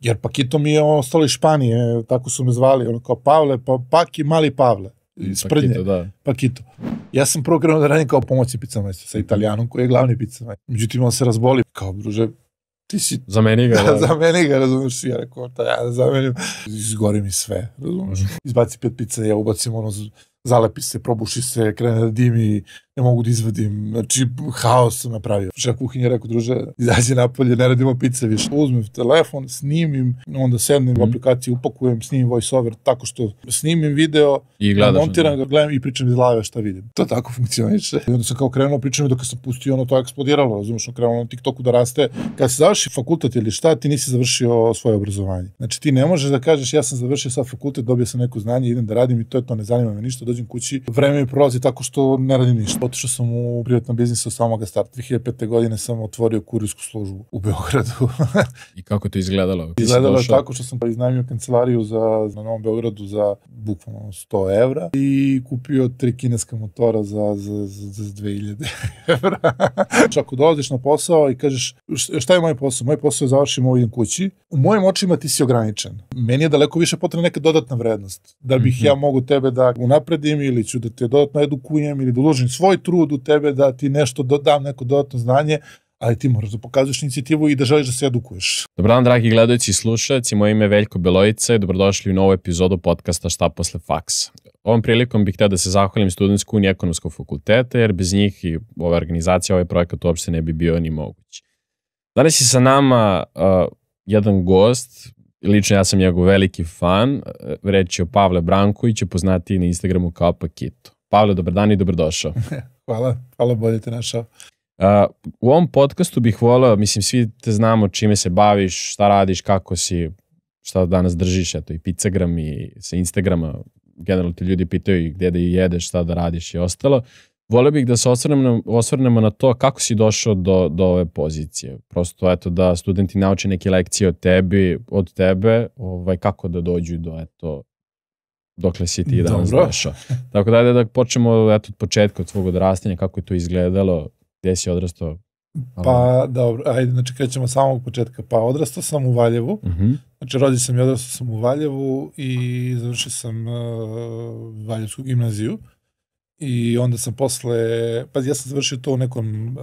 jer Paqito mi je ostalo iz Španije, tako su me zvali, ono kao Pavle, Paki, mali Pavle. Sprdnje, Paqito. Ja sam prvo krenuo da radim kao pomoćni pizza majstor sa Italijanom koji je glavni pizza majstor. Međutim, on se razboli, kao druže, ti si... Zameni ga, da. Zameni ga, razumiješ, ja rekao, da ja da zamenim. Izgori mi sve, razumiješ. Izbaci 5 pizza, ja ubacim ono, zalepi se, probuši se, krene da dimi, ne mogu da izvadim, znači, haos sam napravio. Šef kuhinje rekao, druže, izađe napolje, ne radimo pizza više. Uzmem telefon, snimim, onda sednem u aplikaciji, upakujem, snimim voiceover, tako što snimim video, montiram ga, gledam i pričam iz glave šta vidim. To tako funkcioniše. I onda sam kao krenuo, pričam i dok sam pustio, ono to je eksplodiralo, razumiješ, ono krenuo na TikToku da raste. Kad se završi fakultet ili šta, ti nisi završio svoje obrazovanje. Znači, ti ne možeš da kažeš, ja sam završio sad fakultet, dobio sam neko znanje, idem da radim i to je to, ne zanima me ništa, dođem kući, vreme mi prolazi tako što ne radim ništa. Otišao sam u privatnom biznisu od samoga starta. 2005. godine sam otvorio kurirsku službu u Beogradu. I kako to izgledalo? Izgledalo je tako što sam iznajmio kancelariju na Novom Beogradu za bukvalno 100 evra i kupio 3 kineska motora za 2000 evra. Čako dolaziš na posao i kažeš šta je moj posao? Moj posao je završim ovdje kući. U mojim očima ti si ograničen. Meni je daleko više potrebna neka dodatna vrednost. Da bih ja mogu tebe da unapredim ili ću da te dodatno edukujem ili da uložim svoj trud u tebe da ti nešto dodam, neko dodatno znanje, ali ti moraš da pokazuješ inicijativu i da želiš da se edukuješ. Dobar dan, dragi gledajući i slušalci, moje ime je Veljko Belojica i dobrodošli u novu epizodu podcasta Šta posle faksa. Ovom prilikom bih hteo da se zahvalim Studentsku uniju Ekonomskog fakulteta, jer bez njih i ove organizacije, ovaj projekat uopšte ne bi bio ni mogući. Danas je sa nama jedan gost, lično ja sam njegov veliki fan, reč je o Pavle Brankoviću, poznatiji na Instagramu kao Paqito. Pavle, dobar dan i dobrodošao. Hvala, hvala, bolje te našao. U ovom podcastu bih voleo, mislim, svi te znamo čime se baviš, šta radiš, kako si, šta danas držiš, eto i Pizzagram i sa Instagrama, generalno te ljudi pitaju gde da jedeš, šta da radiš i ostalo. Voleo bih da se osvrnemo na to kako si došao do ove pozicije. Prosto, eto, da studenti nauče neke lekcije od tebe, kako da dođu do, eto, dokle si ti danas došao. Tako dajde da počnemo od početka, od svog odrastanja, kako je to izgledalo, gdje si odrastao? Pa, dobro, ajde, znači krećemo od samog početka. Pa, odrastao sam u Valjevu, znači rođen sam i odrastao sam u Valjevu i završio sam Valjevsku gimnaziju i onda sam posle, pa ja sam završio to u nekom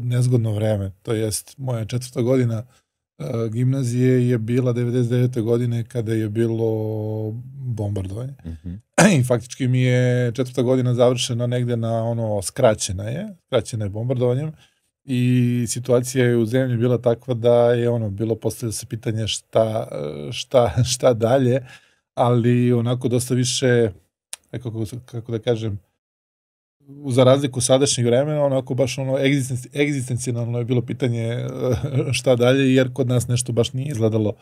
nezgodno vreme, to jest moja 4. godina gimnazije je bila 99. godine kada je bilo bombardovanje i faktički mi je 4. godina završena negde na ono, skraćena je bombardovanjem i situacija je u zemlji bila takva da je ono, bilo postavljeno se pitanje šta dalje, ali onako dosta više, kako da kažem, za razliku sadašnjeg vremena, onako baš ono egzistencijalno je bilo pitanje šta dalje, jer kod nas nešto baš nije izgledalo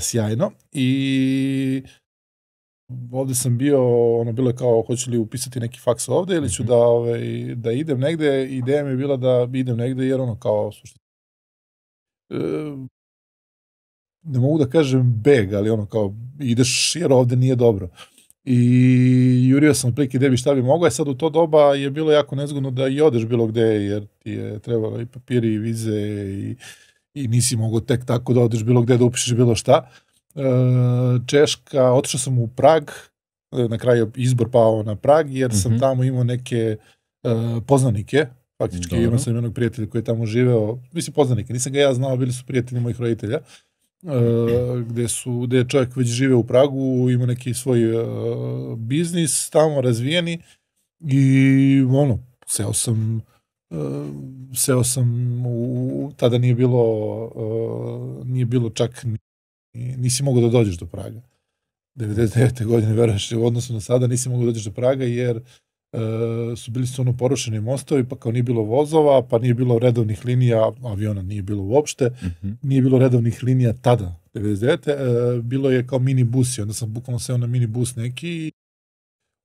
sjajno. I ovde sam bio, ono bilo je kao hoću li upisati neki faks ovde ili ću da idem negde. Ideja mi je bila da idem negde jer ono kao ne mogu da kažem beg, ali ono kao ideš jer ovde nije dobro. I jurio sam otprilike gde bi šta bi mogao, a sad u to doba je bilo jako nezgodno da i odeš bilo gde, jer ti je trebalo i papiri i vize i nisi mogao tek tako da odeš bilo gde da upišeš bilo šta. Češka, otišao sam u Prag, na kraju izbor pao na Prag, jer sam tamo imao neke poznanike, faktički imao sam jednog prijatelja koji je tamo živeo, mislim poznanike, nisam ga ja znao, bili su prijatelji mojih roditelja, gde je čovjek već žive u Pragu, ima neki svoj biznis tamo razvijeni i ono, seo sam tada nije bilo čak, nisi mogao da dođeš do Praga. 99. godine, veruješ, u odnosu na sada nisi mogao da dođeš do Praga jer su bili su ono porušeni mostovi, pa kao nije bilo vozova, pa nije bilo redovnih linija, aviona nije bilo uopšte, nije bilo redovnih linija tada, 99. Bilo je kao minibusi, onda sam bukvalno seo na minibus neki i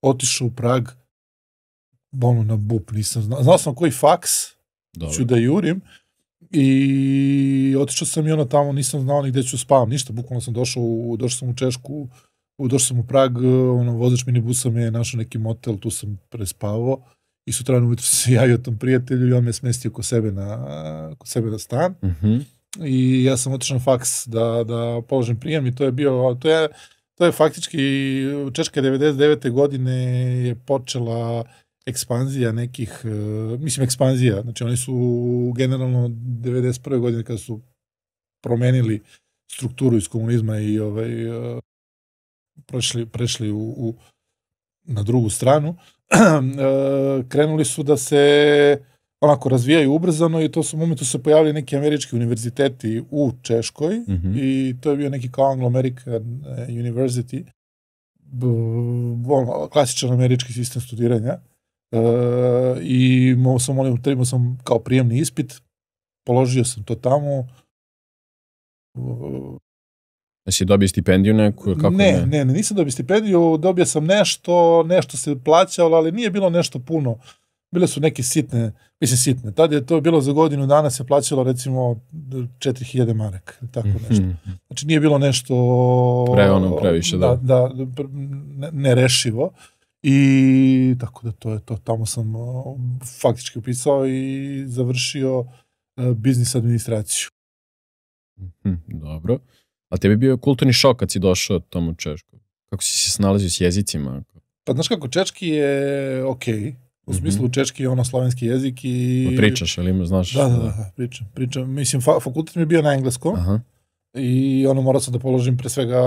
otišao u Prag, ono na BUP, nisam znao, znao sam koji faks ću da jurim i otišao sam i ono tamo, nisam znao ni gde ću spavam, ništa, bukvalno sam došao u Češku, došao sam u Prag, vozač minibusa me je našao neki motel, tu sam prespavao i sutra ujutru se javio tom prijatelju i on me smestio kod sebe na stan i ja sam otišao na faks da položim prijem i to je faktički Češka 99. godine je počela ekspanzija nekih, mislim ekspanzija, znači oni su generalno 91. godine kada su promenili strukturu iz komunizma i prešli na drugu stranu, krenuli su da se onako razvijaju ubrzano i to su u momentu se pojavili neki američki univerziteti u Češkoj i to je bio neki kao Anglo-American University, klasičan američki sistem studiranja i trebao sam kao prijemni ispit, položio sam to tamo. Jesi dobio stipendiju neku? Ne, nisam dobio stipendiju, dobio sam nešto se plaćalo, ali nije bilo nešto puno. Bile su neke sitne. Tad je to bilo za godinu dana se plaćalo recimo 4000 maraka, tako nešto. Znači nije bilo nešto previše, da, nerešivo. I tako da to je to. Tamo sam faktički upisao i završio biznis administraciju. Dobro. A tebi je bio kulturni šok kad si došao tamo u Češku? Kako si se snalazio s jezicima? Pa znaš kako, češki je okej. U smislu češki je ono slavenski jezik i... Pričaš, ali ima, znaš... Da, pričam. Mislim, fakultet mi je bio na engleskom i ono morao sam da položim pre svega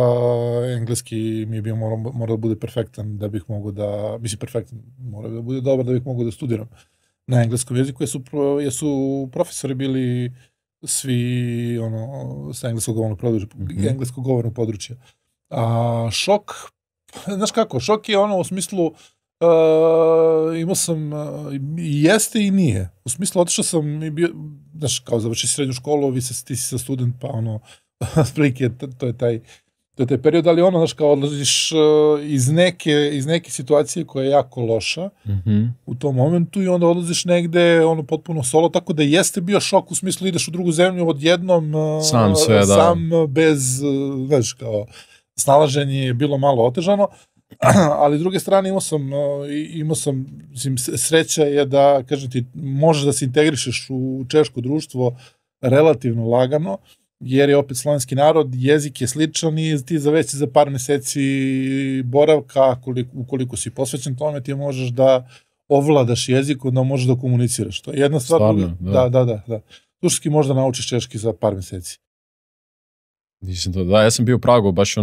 engleski mi je bio morao da bude perfektan da bih mogo da... Mislim, perfektan morao da bude dobar da bih mogo da studiram na engleskom jeziku jer su profesori bili... svi sa engleskog govornog područja. A šok, znaš kako, šok je ono u smislu imao sam i jeste i nije. U smislu otišao sam i bio, znaš, kao završi srednju školu, ti si sa student, pa ono, sprike, to je taj period, ali ono, znaš, kao odlaziš iz neke situacije koja je jako loša u tom momentu i onda odlaziš negde, ono, potpuno solo, tako da jeste bio šok u smislu ideš u drugu zemlju odjednom, sam, bez, znaš, kao, snalaženje je bilo malo otežano, ali s druge strane imao sam, mislim, sreća je da, kažem ti, možeš da se integrišeš u češko društvo relativno lagano, jer je opet slovenski narod, jezik je sličan i ti već za par meseci boravka, ukoliko si posvećen tome, ti možeš da ovladaš jezik, onda možeš da komuniciraš. To je jedna stvar. Da. Turski možda naučiš češki za par meseci. Da, ja sam bio u Pragu, baš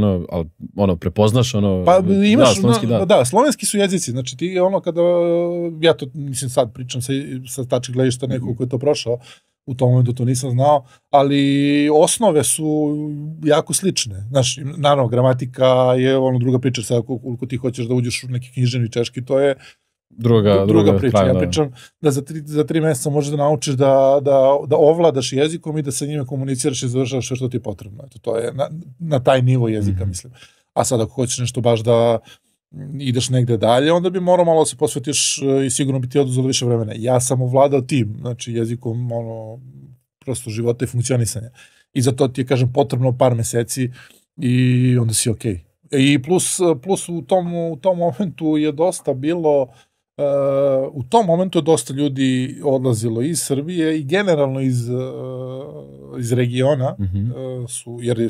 ono, prepoznaš ono... Pa imaš, da, slovenski su jezici, znači ti ono kada, ja to, mislim, sad pričam sa tačke gledišta nekog koji je to prošao, u tom momentu to nisam znao, ali osnove su jako slične. Znaš, naravno, gramatika je ono druga priča, sada koliko ti hoćeš da uđeš u neki književni češki, to je druga priča. Ja pričam da za 3 meseca možeš da naučiš da ovladaš jezikom i da sa njime komuniciraš i završavaš sve što ti je potrebno. To je na taj nivo jezika, mislim. A sad ako hoćeš nešto baš da ideš negde dalje, onda bi morao malo se posvetiš i sigurno bi ti oduzelo više vremena. Ja sam ovladao tim, znači jezikom prosto života i funkcionisanja. I za to ti je, kažem, potrebno par meseci i onda si okej. I plus u tom momentu je dosta bilo, u tom momentu je dosta ljudi odlazilo iz Srbije i generalno iz regiona, jer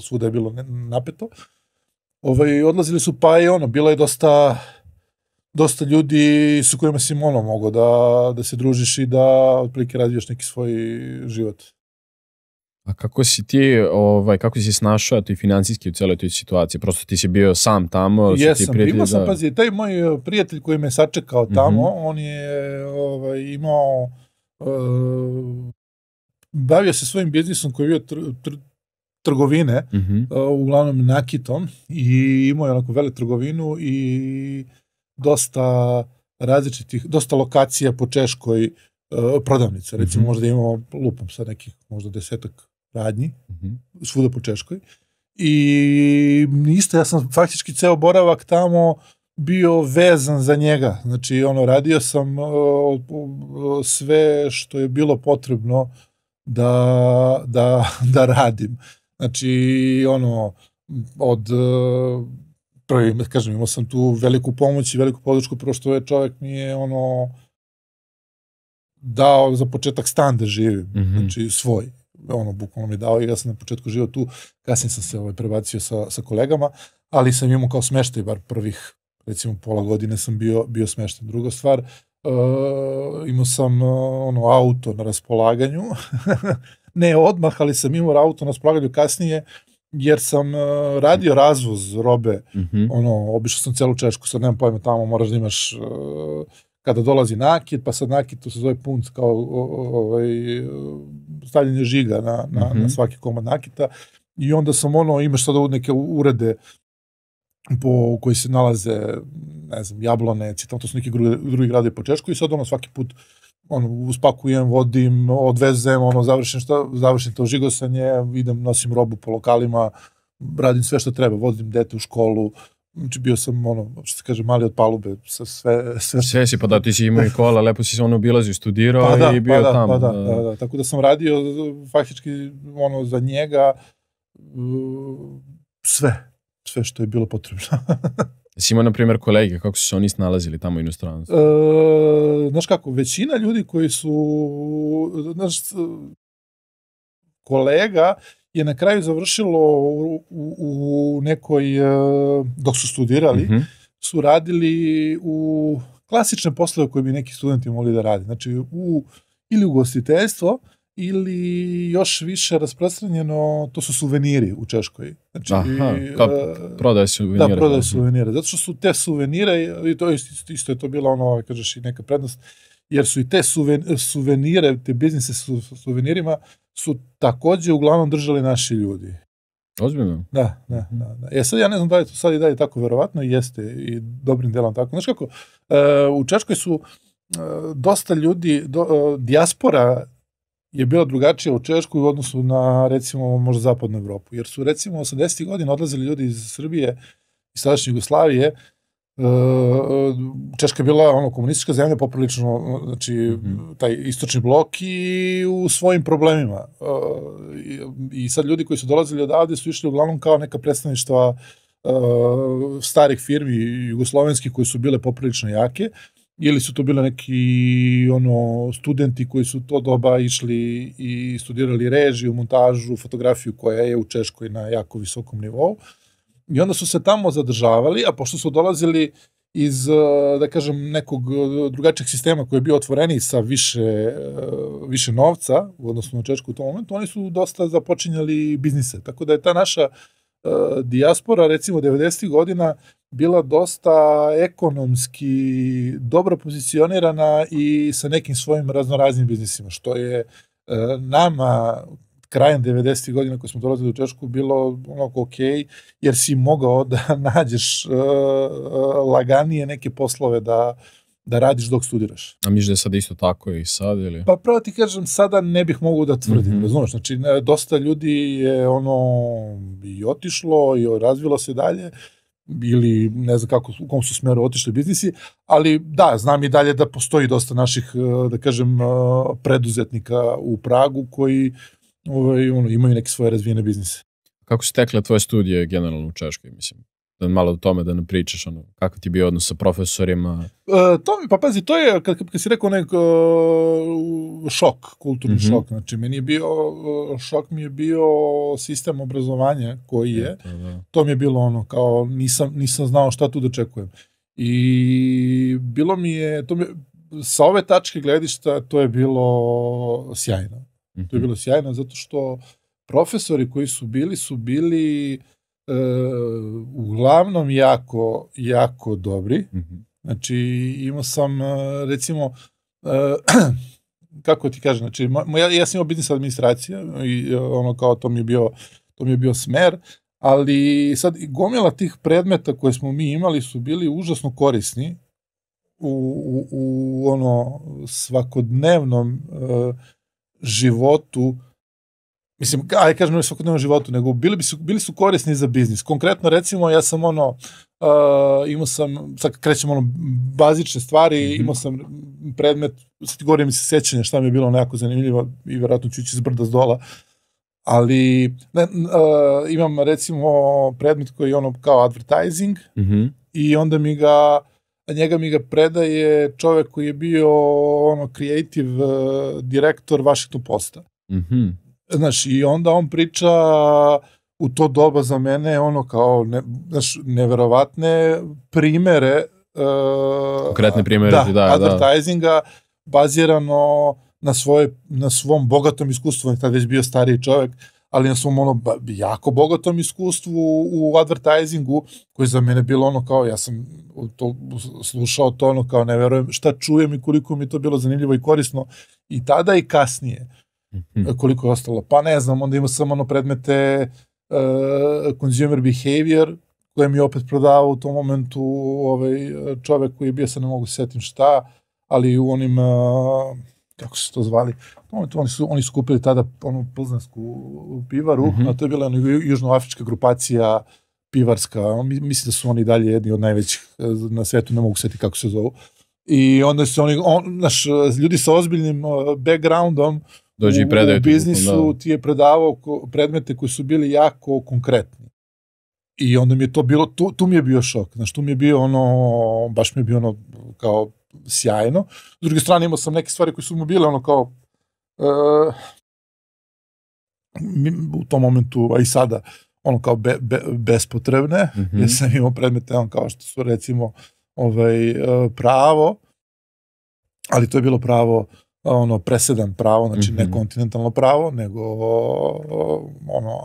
svuda je bilo napeto. Odlazili su, pa i ono, bilo je dosta ljudi sa kojima si mogao da se družiš i da otprilike razvijaš neki svoj život. A kako si snašao ti financijski u cijeloj toj situaciji? Prosto ti si bio sam tamo? Jesam, imao sam, pazi, taj moj prijatelj koji me sačekao tamo, on je imao, bavio se svojim biznisom koji je bio trgovine, uglavnom nakitom, i imao je onako vele trgovinu i dosta lokacija po Češkoj prodavnica, recimo možda imamo lupom sad nekih možda 10-ak radnji, svuda po Češkoj, i isto ja sam faktički ceo boravak tamo bio vezan za njega, znači ono radio sam sve što je bilo potrebno da radim. Znači, ono, prvi, kažem, imao sam tu veliku pomoć i veliku podršku, prvo što je čovjek mi je, ono, dao za početak stan da živim, znači svoj. ono, bukvalno mi dao i ja sam na početku živao tu, kasnije sam se prebacio sa kolegama, ali sam imao kao smeštaj, bar prvih, recimo, pola godine sam bio smešten. Druga stvar, imao sam auto na raspolaganju, ne odmah, ali sam imao auto na raspolaganju kasnije, jer sam radio razvoz robe, obišao sam celu Češku, sad nemam pojma, tamo moraš da imaš, kada dolazi nakit, pa sad nakit, to se zove punt, kao stavljanje žiga na svaki komad nakita, i onda sam imaš sada neke urede u koji se nalaze, ne znam, Jablonec, to su neki drugi gradovi po Češkoj, i sad svaki put uspakujem, vodim, odvezem, završim to žigosanje, idem, nosim robu po lokalima, radim sve što treba, vodim dete u školu, znači bio sam, što se kaže, mali od palube, sve si, pa da, ti si imao i kola, lepo si se obilazio, studirao i bio tamo. Pa da, tako da sam radio faktički za njega sve što je bilo potrebno. Si imao, na primjer, kolege, kako su se oni snalazili tamo u inostranstvu? Znaš kako, većina ljudi koji su, znaš, kolega je na kraju završilo u nekoj, dok su studirali, su radili u klasične poslove koje bi neki studenti mogli da radi. Znači, ili u gostiteljstvo, ili još više rasprostranjeno, to su suveniri u Češkoj. Aha, prodaje suvenire. Da, prodaje suvenire, zato što su te suvenire, isto je to bila kažeš i neka prednost, jer su i te suvenire, te biznise sa suvenirima, su takođe uglavnom držali naši ljudi. Ozbiljno? Da. E sad ja ne znam da je to sad i dalje tako, verovatno i jeste i dobrim delom tako. Znaš kako, u Češkoj su dosta ljudi, dijaspora je bila drugačija u Češkoj u odnosu na, recimo, možda zapadnu Evropu. Jer su, recimo, 80-ih godina odlazili ljudi iz Srbije, iz sadašnje Jugoslavije. Češka je bila komunistička zemlja, poprilično, znači, taj istočni blok i u svojim problemima. I sad ljudi koji su dolazili odavde su išli uglavnom kao neka predstavništva starih firmi jugoslovenskih koji su bile poprilično jake. Ili su to bili neki studenti koji su to doba išli i studirali režiju, montažu, fotografiju koja je u Češkoj na jako visokom nivou. I onda su se tamo zadržavali, a pošto su dolazili iz, da kažem, nekog drugačijeg sistema koji je bio otvoreniji sa više novca, odnosno na Češku u tom momentu, oni su dosta započinjali biznise. Tako da je ta naša dijaspora, recimo 90. godina, bila dosta ekonomski dobro pozicionirana i sa nekim svojim raznoraznim biznisima, što je nama krajem 90. godina koji smo dolazili u Češku bilo onako okej, jer si mogao da nađeš laganije neke poslove da radiš dok studiraš. A miš da je sad isto tako i sad, ili? Pa pravo ti kažem, sada ne bih mogao da tvrdim, razumeš, znači dosta ljudi je i otišlo i razvilo se dalje, ili ne znam kako, u kom su smeru otišli biznisi, ali da, znam i dalje da postoji dosta naših, da kažem, preduzetnika u Pragu koji imaju neke svoje razvijene biznise. Kako si tekla tvoje studije generalno u Češkoj, mislim? Malo o tome da ne pričaš, kako ti je bio odnos sa profesorima? Pa pazi, to je, kad si rekao, nek šok, kulturni šok. Znači, šok mi je bio sistem obrazovanja koji je. To mi je bilo kao, nisam znao šta tu da očekujem. I bilo mi je, sa ove tačke gledišta, to je bilo sjajno. To je bilo sjajno zato što profesori koji su bili uglavnom jako dobri. Znači, imao sam, recimo, kako ti kažem, znači, ja sam imao biznis administracija i kao to mi je bio smer, ali sad gomila tih predmeta koje smo mi imali su bili užasno korisni u svakodnevnom životu. Mislim, ajde kažem, ne svakodnevnom životu, nego bili su korisni za biznis. Konkretno, recimo, ja sam imao sam, sad krećem bazične stvari, imao sam predmet, sad govorim mi se sećanje šta mi je bilo jako zanimljivo i vjerojatno ću ići iz brda s dola, ali imam, recimo, predmet koji je kao advertising i onda njega mi ga predaje čovek koji je bio creative direktor Washington Posta. Znaš, i onda on priča u to doba za mene ono kao, znaš, neverovatne primere konkretne primere advertisinga bazirano na svom bogatom iskustvu, on je tad već bio stariji čovek, ali na svom ono jako bogatom iskustvu u advertisingu, koji za mene bilo ono kao, ja sam slušao to ono kao, ne verujem šta čujem i koliko mi je to bilo zanimljivo i korisno i tada i kasnije. Koliko je ostalo? Pa ne znam, onda ima samo ono predmete consumer behavior, koje mi je opet prodavao u tom momentu čovek koji je bio, sad ne mogu setim šta, ali u onim, kako se to zvali, oni su kupili tada onu plzensku pivaru, a to je bila južnoafrička grupacija pivarska, mislim da su oni dalje jedni od najvećih na svetu, ne mogu setiti kako se zovu. I onda su oni, znaš, ljudi sa ozbiljnim backgroundom u biznisu ti je predavao predmete koji su bili jako konkretni. I onda mi je to bilo, tu mi je bio šok, znaš, tu mi je bio ono, baš mi je bio ono kao sjajno. S druge strane imao sam neke stvari koje su mu bile ono kao, u tom momentu, a i sada, ono kao bespotrebne, jer sam imao predmete ono kao što su recimo pravo, ali to je bilo pravo ono presedan pravo, znači ne kontinentalno pravo, nego ono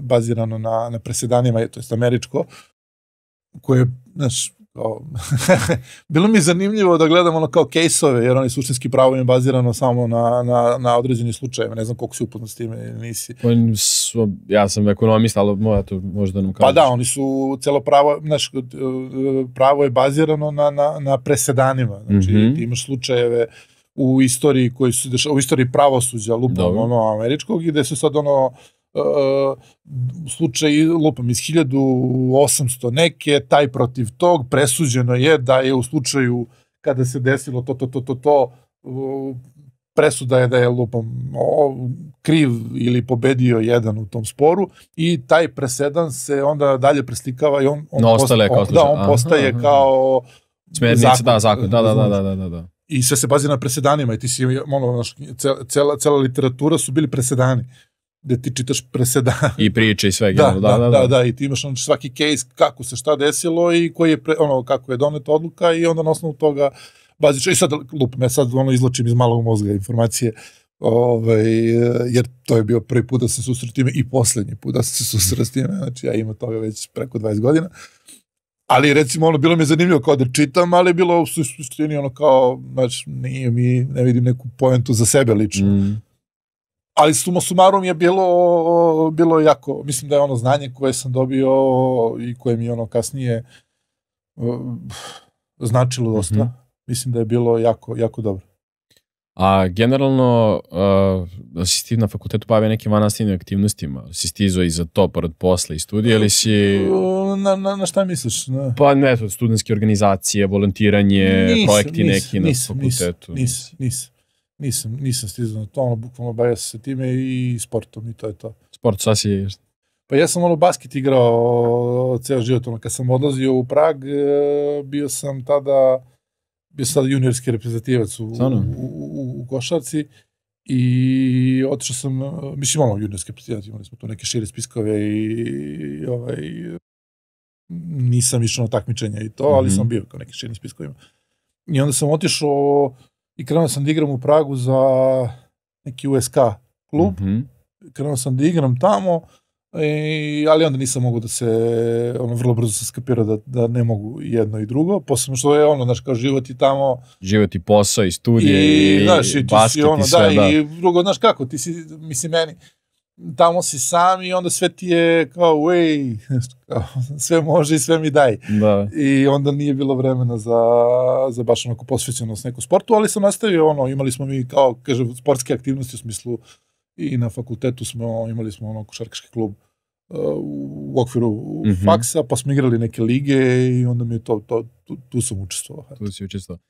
bazirano na presedanima, to jest američko, koje, znaš, bilo mi je zanimljivo da gledam ono kao case-ove, jer oni suštinski pravo je bazirano samo na određeni slučajeve, ne znam koliko si upoznat s time, nisi. Ja sam ekonomista, ali možda nam kažeš. Pa da, oni su celo pravo, znaš, pravo je bazirano na presedanima, znači ti imaš slučajeve u istoriji pravosuđa lupom američkog, gde su sad ono slučaj lupom iz 1800 neke, taj protiv tog, presuđeno je da je u slučaju kada se desilo to, presuda je da je lupom kriv ili pobedio jedan u tom sporu i taj presedan se onda dalje preslikava i on postaje kao zakon. I sve se bazira na presedanima i ti si, ono, cela literatura su bili presedani, gde ti čitaš presedani. I priče i svega. Da, i ti imaš svaki case kako se šta desilo i kako je doneta odluka i onda na osnovu toga baziš. I sad, lup me, sad izlačim iz malog mozga informacije, jer to je bio prvi put da se susret time i poslednji put da se susret time, znači ja imam toga već preko 20 godina. Ali recimo ono, bilo mi je zanimljivo kao da čitam, ali je bilo u suštini ono kao, znači, nije mi, ne vidim neku poentu za sebe lično. Ali suma sumarum je bilo jako, mislim da je ono znanje koje sam dobio i koje mi ono kasnije značilo dosta, mislim da je bilo jako dobro. A generalno, si ti na fakultetu bavio nekim vannastavnim aktivnostima? Si stizao i za to, pored posla i studija, ili si... Na šta misliš? Pa ne, studentske organizacije, volontiranje, projekti neki na fakultetu. Nisam stizao na to, ono, bukvalno bavio se time i sportom i to je to. Sport, šta si je? Pa ja sam ono basket igrao ceo život, ono, kad sam odlazio u Prag, bio sam tada... bio sad juniorski reprezentativac u košarci i otišao sam, mislim ono juniorski reprezentativac, imali smo tu neke šire spiskove i nisam išao na takmičenja i to, ali sam bio kao neki šire spiskovima. I onda sam otišao i krenuo sam da igram u Pragu za neki USK klub, krenuo sam da igram tamo, ali onda nisam mogu da se, ono, vrlo brzo sam skapirao da ne mogu jedno i drugo, posebno što je ono, znaš, kao život i tamo... Život i posao i studije i basket i sve, da. I drugo, znaš kako, ti si, mislim, meni, tamo si sam i onda sve ti je kao, uej, sve može i sve mi daj. I onda nije bilo vremena za baš onako posvećenost neku sportu, ali sam nastavio, ono, imali smo mi kao, kažem, sportske aktivnosti u smislu i na fakultetu smo, imali smo ono košarkaški klub u okviru faksa, pa smo igrali neke lige i onda mi je tu sam učestvovao. Tu si učestvovao.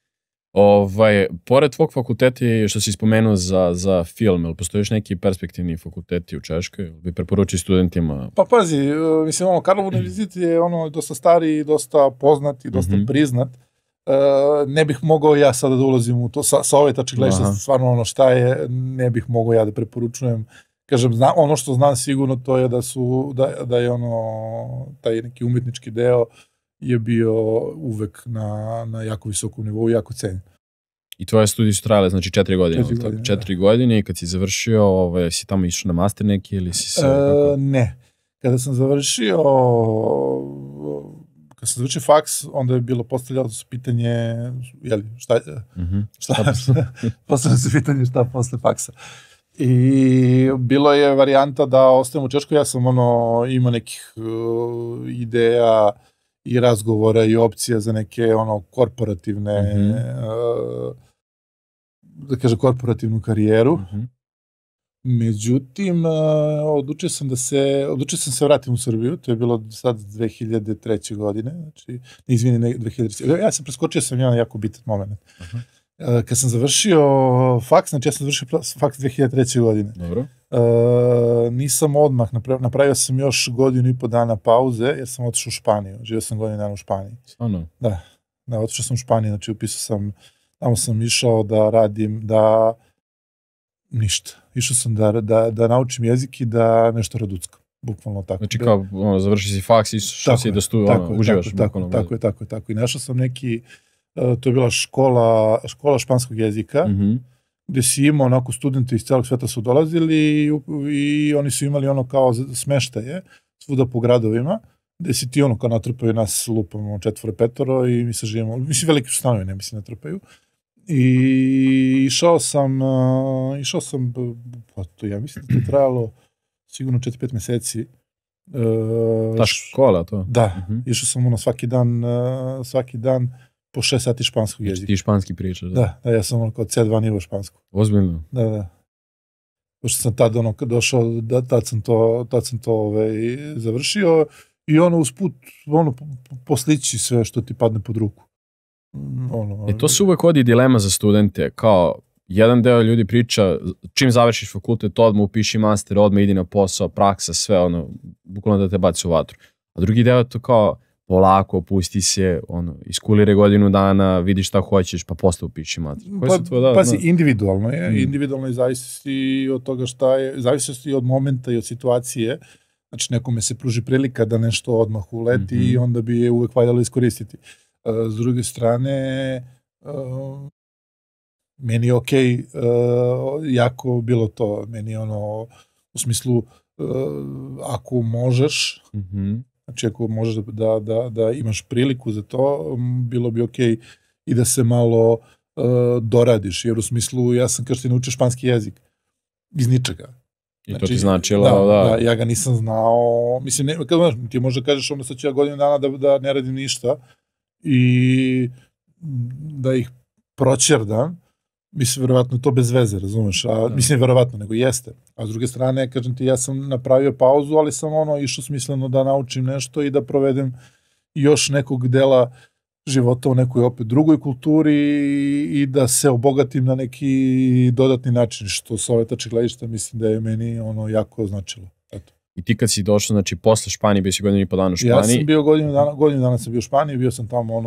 Pored tvog fakulteta, što si spomenuo za film, ili postoji još neki perspektivni fakulteti u Češkoj, bi preporučio studentima? Pa pazi, mislim, ono, Karlova Univerzita je ono dosta stari, dosta poznat i dosta priznat. Ne bih mogao ja sada da ulazim u to, sa ove tačke gledišta, stvarno ono šta je, ne bih mogao ja da preporučujem Kažem, ono što znam sigurno to je da je ono, taj neki umetnički deo je bio uvek na jako visokom nivou, jako cenjen. I tvoje studije su trajale, znači 4 godine? 4 godine i kad si završio, si tamo išao na master neki ili si se... Ne, kada sam završio faks, onda je bilo postavljalo se pitanje, jel, šta posle faksa. I bilo je varijanta da ostajem u Češkoj, ja sam imao nekih ideja i razgovora i opcija za neke korporativne, da kažem, korporativnu karijeru. Međutim, odlučio sam se vratim u Srbiju, to je bilo sad 2003. godine, znači, izvini, 2003. Ja sam preskočio sam jedan jako bitan moment. Kad sam završio faks, znači ja sam završio faks 2003. godine. Dobro. Nisam odmah, napravio sam još 1,5 dana pauze, jer sam otišao u Španiju, živio sam 1 godinu dana u Španiji. Stvarno? Da, otišao sam u Španiju, znači upisao sam, tamo sam išao da radim, da ništa, išao sam da naučim jezik i da nešto raduckam, bukvalno tako. Znači kao, završi si faks i što si da uživaš. Tako je, i našao sam neki... To je bila škola španskog jezika, gde si imao onako studente iz celog sveta su dolazili i oni su imali ono kao smeštaje svuda po gradovima, gde si ti ono kao natrpaju nas lupom 4-5 i mi se živimo, mislim veliki su stanovi, ne mislim natrpaju. I išao sam, ja mislim da je trajalo sigurno 4-5 meseci. Ta škola to? Da, išao sam ono svaki dan, po 6 sati španskog jezika. Ti španski pričaš, da? Da, ja sam ono kao C2 nivo španskog. Ozbiljno? Da, da. Pošto sam tad ono došao, tad sam to završio i ono usput, ono poslići sve što ti padne pod ruku. E to se uvek vodi dilema za studente, kao jedan deo ljudi priča čim završiš fakultet, odmah upiši master, odmah idi na posao, praksa, sve ono, bukvalno da te baci u vatru. A drugi deo je to kao, polako, pusti se, iskulire 1 godinu dana, vidi šta hoćeš, pa posle upiši master. Pazi, individualno je. Individualno je zavisnosti od toga šta je, zavisnosti od momenta i od situacije. Znači, nekome se pruži prilika da nešto odmah uleti i onda bi je uvek valjalo iskoristiti. S druge strane, meni je okej, jako bilo to. Meni je ono, u smislu, ako možeš, znači ako možeš da imaš priliku za to, bilo bi okej i da se malo doradiš, jer u smislu ja sam kažete naučio španski jezik iz ničega. I to ti značilo, da. Ja ga nisam znao, mislim, ti možda kažeš onda sad ću ja 1 godinu dana da ne radim ništa i da ih proćerdam, mislim, verovatno to bez veze, razumeš, mislim, verovatno, nego jeste. A s druge strane, kažem ti, ja sam napravio pauzu, ali sam ono išao smisleno da naučim nešto i da provedem još nekog dela života u nekoj opet drugoj kulturi i da se obogatim na neki dodatni način, što s ove tačke gledišta mislim da je meni ono jako značilo. I ti kad si došao, znači, posle Španije, bio si 1,5 dana u Španiji? Ja sam bio 1 godinu dana sam bio u Španiji, bio sam tamo,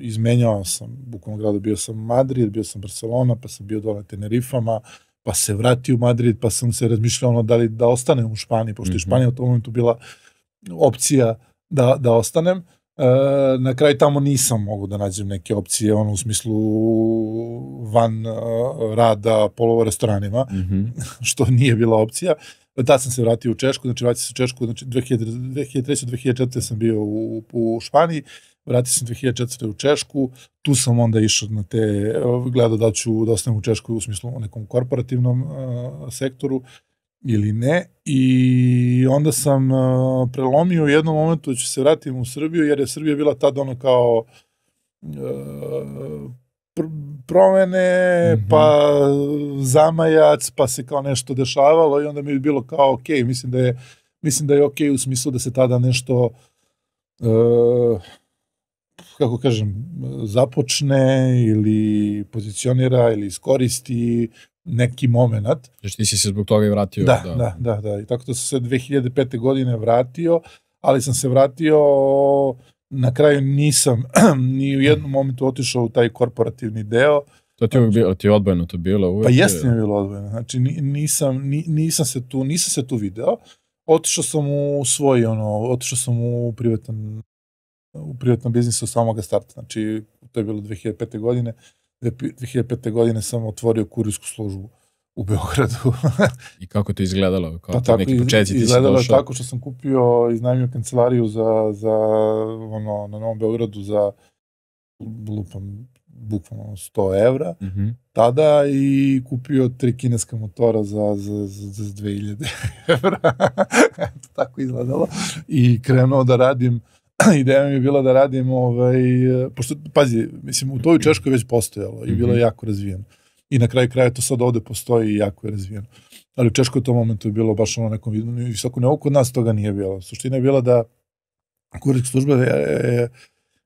izmenjao sam, bukvalno gradu, bio sam Madrid, bio sam Barcelona, pa sam bio dole na Tenerifama, pa se vratio u Madrid, pa sam se razmišljao, da ostanem u Španiji, pošto je Španija u tom momentu bila opcija da ostanem. Na kraju tamo nisam mogao da nađem neke opcije, u smislu van rada, polova restoranima, što nije bila opcija. Tad sam se vratio u Češku, znači vratio sam u Češku, znači 2003-2004 sam bio u Španiji, vratio sam 2004 u Češku, tu sam onda išao na te, gledao da ću da ostanem u Češkoj u smislu u nekom korporativnom sektoru ili ne, i onda sam prelomio u jednom momentu da ću se vratiti u Srbiju, jer je Srbija bila tad ono kao promene, pa zamajac, pa se kao nešto dešavalo i onda mi je bilo kao okej, mislim da je okej u smislu da se tada nešto, kako kažem, započne ili pozicionira ili iskoristi neki moment. Znači ti si se zbog toga i vratio. Da, i tako da sam se 2005. godine vratio, ali sam se vratio... Na kraju nisam ni u jednom momentu otišao u taj korporativni deo. To ti je odbojno to bilo uvijek? Pa jeste mi je bilo odbojno, znači nisam se tu video. Otišao sam u svoj, otišao sam u privatnom biznisu od samoga starta, znači to je bilo 2005. godine. 2005. godine sam otvorio kurirsku službu u Beogradu. I kako to izgledalo? Pa tako, izgledalo je tako što sam kupio, iznajmio kancelariju na Novom Beogradu za, lupam, bukvalno 100 evra tada i kupio 3 kineska motora za 2000 evra. Tako izgledalo. I krenuo da radim, ideja mi je bila da radim, pošto, pazi, mislim, u toj Češkoj već postojalo i bilo je jako razvijeno. I na kraju kraja to sad ovde postoji i jako je razvijeno. Ali u Češkoj u tom momentu je bilo baš ono nekom visoko nivou, kod nas toga nije bilo. Suština je bila da kurirska služba je,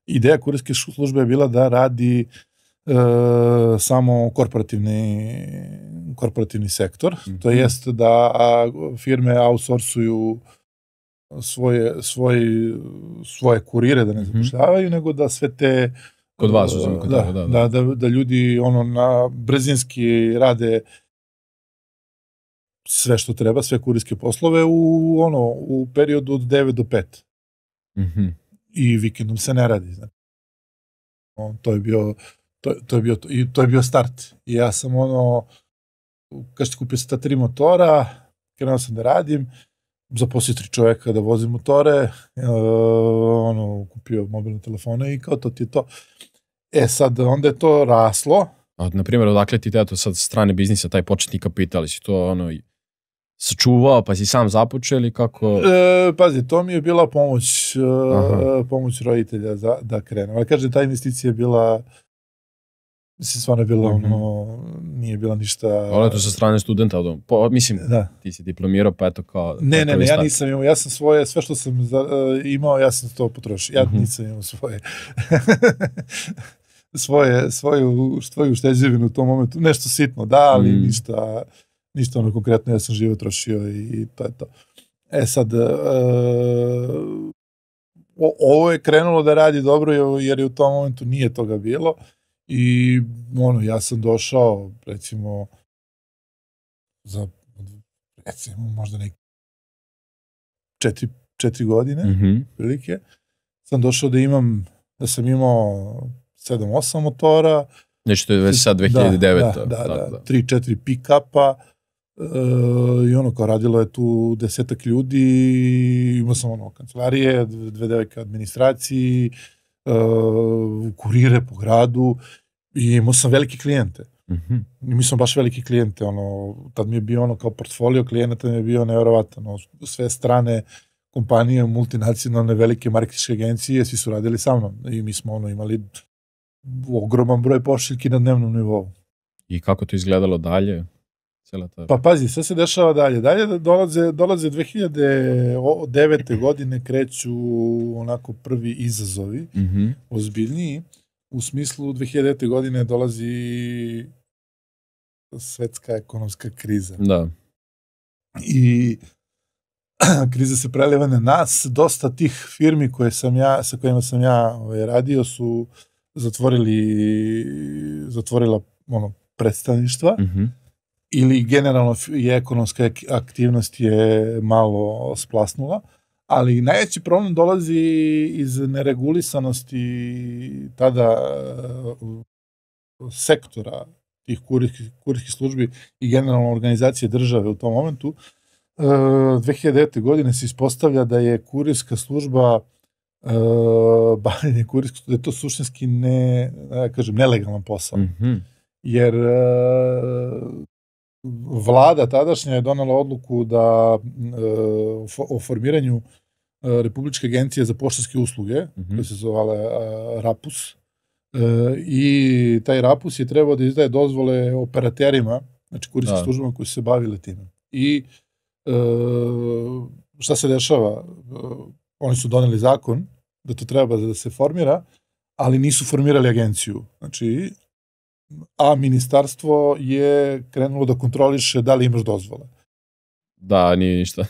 ideja kurirske službe je bila da radi samo korporativni sektor, to jest da firme outsourcuju svoje kurire, da ne zapošljavaju, nego da sve te... Kod vas uzim, kod toga, da. Da ljudi brzinski rade sve što treba, sve kurirske poslove u periodu od 9 do 5. I vikendom se ne radi. To je bio start. I ja sam kupio sam ta 3 motora, krenuo sam da radim, zaposlio 3 čoveka da vozim motore, kupio mobilne telefone i kao to ti je to. E sad, onda je to raslo. A naprimjer, odakle ti to sad strane biznisa, taj početni kapital, si to sačuvao, pa si sam započeo ili kako? Pazi, to mi je bila pomoć roditelja da krenem. Ali kažem, ta investicija je bila, mislim, stvarno je bila nije bila ništa... Ali to sa strane studenta, mislim, ti si diplomirao, pa eto kao... Ne, ja nisam imao, ja sam svoje, sve što sam imao, ja sam to potrošio, ja nisam imao svoju ušteđevinu u tom momentu, nešto sitno, da, ali ništa konkretno, ja sam živo trošio i to je to. E sad, ovo je krenulo da radi dobro, jer je u tom momentu nije toga bilo i ja sam došao, recimo, možda neki 4 godine, prilike, sam došao da sam imao 7-8 motora. Znači to je već sad 2009. Da, 3-4 pick-upa. I kao radilo je tu 10-ak ljudi, imao sam kancelarije, 2 devojke administraciji, kurire po gradu i imao sam velike klijente. Mi smo baš veliki klijente, tad mi je bio kao portfolio klijenata mi je bio nevjerovatan, sve strane kompanije, multinacionalne velike marketinške agencije, svi su radili sa mnom i mi smo imali ogroman broj pošiljki na dnevnom nivou. I kako to izgledalo dalje? Pa pazi, sve se dešava dalje. Dalje dolaze 2009. godine, kreću onako prvi izazovi, ozbiljniji. U smislu 2009. godine dolazi svetska ekonomska kriza. Da. I kriza se preliva na nas. Dosta tih firmi sa kojima sam ja radio su zatvorila predstavništva. Ili generalno ekonomska aktivnost je malo splasnula, ali najveći problem dolazi iz neregulisanosti tada sektora tih kurirskih službi i generalno organizacije države u tom momentu. 2009. godine se ispostavlja da je kurirska služba, da je to suštinski nelegalan posao. Jer vlada tadašnja je donela odluku o formiranju Republičke agencije za poštanske usluge, koja se zvala RAPUS, i taj RAPUS je trebao da izdaje dozvole operaterima, znači kurirskih službama koji su se bavile time. I šta se dešava? Oni su doneli zakon da to treba da se formira, ali nisu formirali agenciju. Znači, a ministarstvo je krenulo da kontroliše da li imaš dozvole. Da, nije ništa.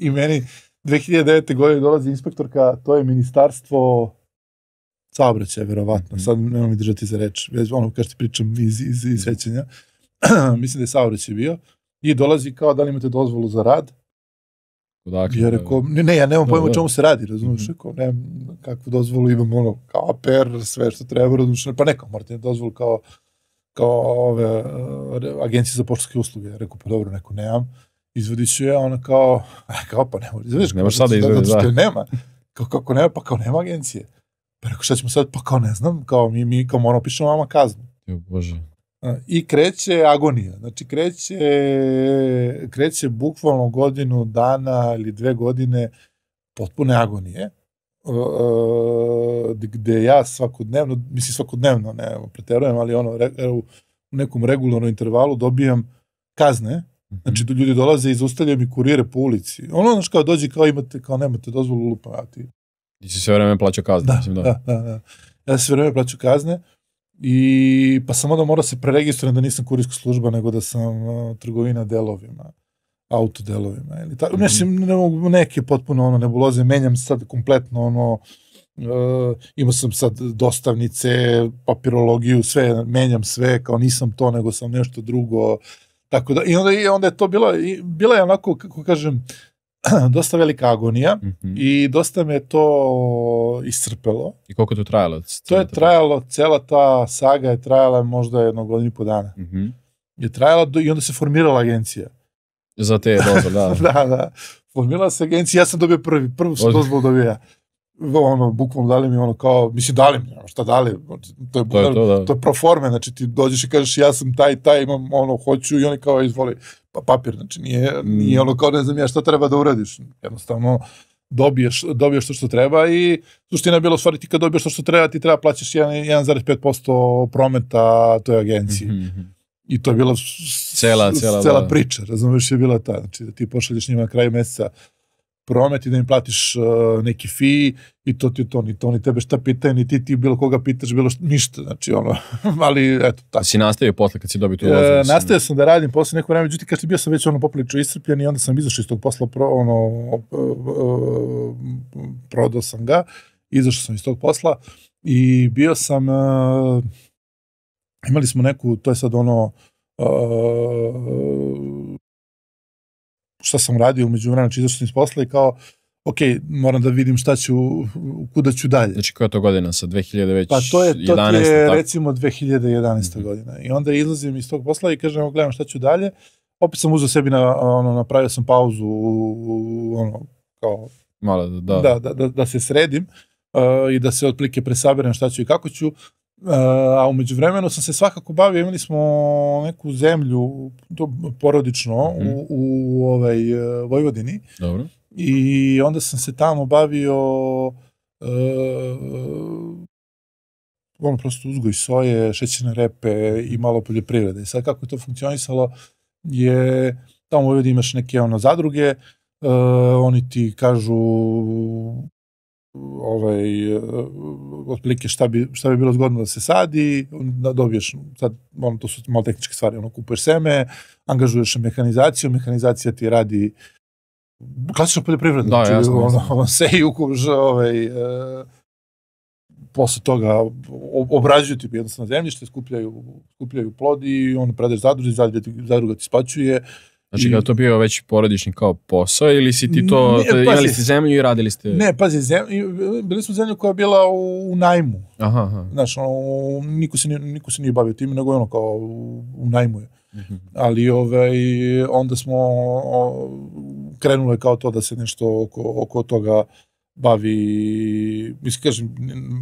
I meni 2009. godine dolazi inspektorka, to je ministarstvo saobraćaja, verovatno. Sad nemam mi držati za reč. Ono, kao što pričam iz sećanja. Mislim da je saobraćaj bio. I dolazi kao, da li imate dozvolu za rad? Ja rekao, ne, ja nemam pojma o čemu se radi, razumiješ, nemam kakvu dozvolu, imam ono, kao APR, sve što treba, razumiješ, pa neka, morate dozvolu kao ove agencije za poštanske usluge. Ja rekao, pa dobro, neko, nemam. Izvadit ću je, ona kao, pa ne može, izvadiš, zato što je nema. Kao, kako nema, pa kao nema agencije. Pa rekao, šta ćemo sad, pa kao ne znam, kao mi kao moramo pišemo vama kaznu. Jo, Bože. I kreće agonija, znači kreće bukvalno godinu dana ili 2 godine potpune agonije, gde ja svakodnevno, mislim svakodnevno, ne preterujem, ali ono u nekom regularnom intervalu dobijam kazne, znači ljudi dolaze i zaustavljaju mi kurire po ulici, ono što kao dođe kao imate, kao nemate dozvolu, lupavati. I si sve vreme plaćao kazne, mislim da. Ja sve vreme plaćao kazne. I pa sam onda morao se preregistrujem da nisam kurirska služba, nego da sam trgovina delovima, autodelovima. Neke potpuno ono nebuloze, menjam sad kompletno ono, imao sam sad dostavnice, papirologiju, sve, menjam sve, kao nisam to, nego sam nešto drugo. Tako da, i onda je to bila je onako, kako kažem, dosta velika agonija i dosta me to iscrpelo. I koliko je to trajalo? To je trajalo, cela ta saga je trajala možda 1 godinu i po dana. Je trajala i onda se formirala agencija. Za te dozvole, da. Da, formirala se agencija, ja sam dobio prvu sam dozvolu dobio ja. Ono, bukvalno dali mi ono kao, mislim dali mi, šta dali, to je pro forme, znači ti dođeš i kažeš ja sam taj, imam ono, hoću i oni kao izvoli papir, znači nije ono kao ne znam ja šta treba da uradiš, jednostavno dobiješ to što treba i suština je bilo stvari ti kad dobiješ to što treba ti treba plaćaš 1,5% prometa toj agenciji i to je bila cela priča, razumiješ je bila ta, znači da ti pošalješ njima na kraju meseca promet i da im platiš neki fee i to ti je to, ni tebe šta pitaju, ni ti bilo koga pitaš, bilo ništa, znači ono, ali eto tako. Si nastavio posle kad si dobio tu dozvolu? Nastavio sam da radim posle neko vreme, međutim, bio sam već ono poprilično iscrpljen i onda sam izašao iz tog posla, prodao sam ga, izašao sam iz tog posla i bio sam, imali smo neku, to je sad ono, šta sam radio umeđu vremena, znači izašao sam iz posla i kao, ok, moram da vidim šta ću, kuda ću dalje. Znači koja je to godina sa 2011? Pa to je recimo 2011. godina. I onda izlazim iz tog posla i kažem, gledam šta ću dalje. Opet sam uzeo sebi, napravio sam pauzu, kao, da se sredim i da se otprilike presaberem šta ću i kako ću. A umeđu vremenu sam se svakako bavio, imali smo neku zemlju porodično u Vojvodini i onda sam se tamo bavio ono prosto uzgoj soje, šećerne repe i malo poljoprivrede. I sad kako je to funkcionisalo je tamo u Vojvodini imaš neke zadruge, oni ti kažu otprilike šta bi bilo zgodno da se sadi, dobiješ, sad to su malo tehničke stvari, kupuješ seme, angažuješ mehanizaciju, mehanizacija ti radi klasično poljoprivredno, seju, posle toga obrađuju ti jednostavno zemljište, skupljaju plod i onda predaješ zadruzi, zadruga ti isplaćuje. Znači kada to bio već porodični kao posao ili si ti to, imali ste zemlju i radili ste? Ne, pazi, bili smo zemlju koja je bila u najmu, znaš, niko se nije bavio tim, nego je ono kao u najmu je, ali onda smo krenuli kao to da se nešto oko toga bavi, mislim kažem,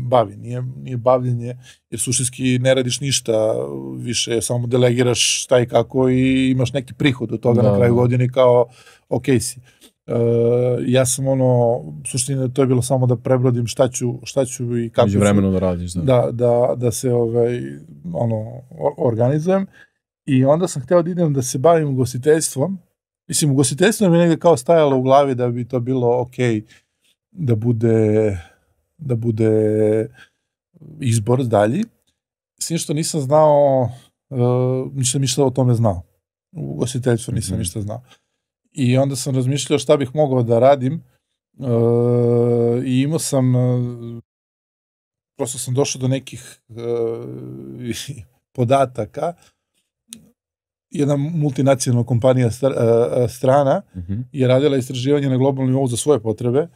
bavi, nije bavljenje, jer suštinski ne radiš ništa više, samo delegiraš šta i kako i imaš neki prihod od toga na kraju godine kao okej si. Ja sam suština to je bilo samo da prebrodim šta ću i kako ću. Među vremenu da radiš. Da se organizujem i onda sam hteo da idem da se bavim ugostiteljstvom, mislim ugostiteljstvom je negde kao stajalo u glavi da bi to bilo okej, da bude izbor dalji. S tim što nisam znao, ništa o tome znao. U ugostiteljstvu nisam ništa znao. I onda sam razmišljao šta bih mogao da radim i imao sam prosto sam došao do nekih podataka. Jedna multinacionalna kompanija strana je radila istraživanje na globalnom nivou za svoje potrebe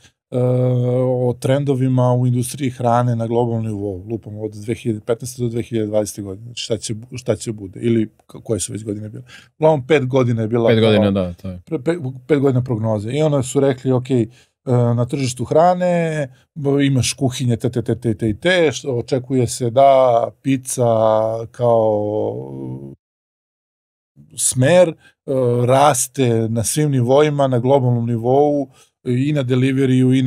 o trendovima u industriji hrane na globalnom nivou, lupom od 2015. do 2020. godine, znači šta će bude, ili koje su već godine bile. Uglavnom, 5 godina je bila... 5 godina, da, to je. 5 godina prognoze. I onda su rekli, ok, na tržištu hrane imaš kuhinje te, očekuje se da pizza kao... smer raste na svim nivoima, na globalnom nivou, i na deliveriju, i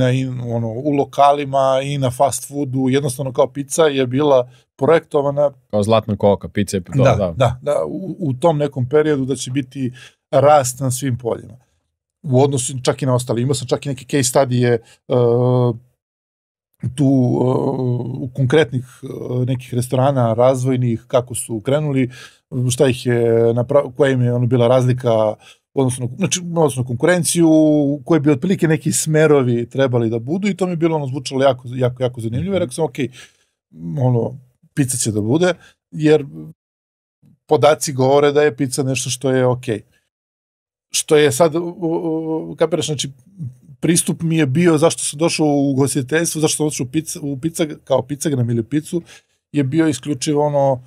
u lokalima, i na fast foodu, jednostavno kao pizza je bila projektovana... Kao zlatna koka, pizza je pitola, da. Da, u tom nekom periodu da će biti rast na svim poljima. U odnosu čak i na ostali, imao sam čak i neke case studije tu u konkretnih nekih restorana razvojnih, kako su krenuli, koja im je bila razlika odnosno konkurenciju, koje bi otprilike neki smerovi trebali da budu, i to mi je bilo zvučalo jako zanimljivo, jer rekao sam, ok, pizza će da bude, jer podaci govore da je pizza nešto što je ok. Što je sad, kapiraš, znači, pristup mi je bio zašto sam došao u ugostiteljstvo, zašto sam otišao kao Pizzagram ili picu, je bio isključivo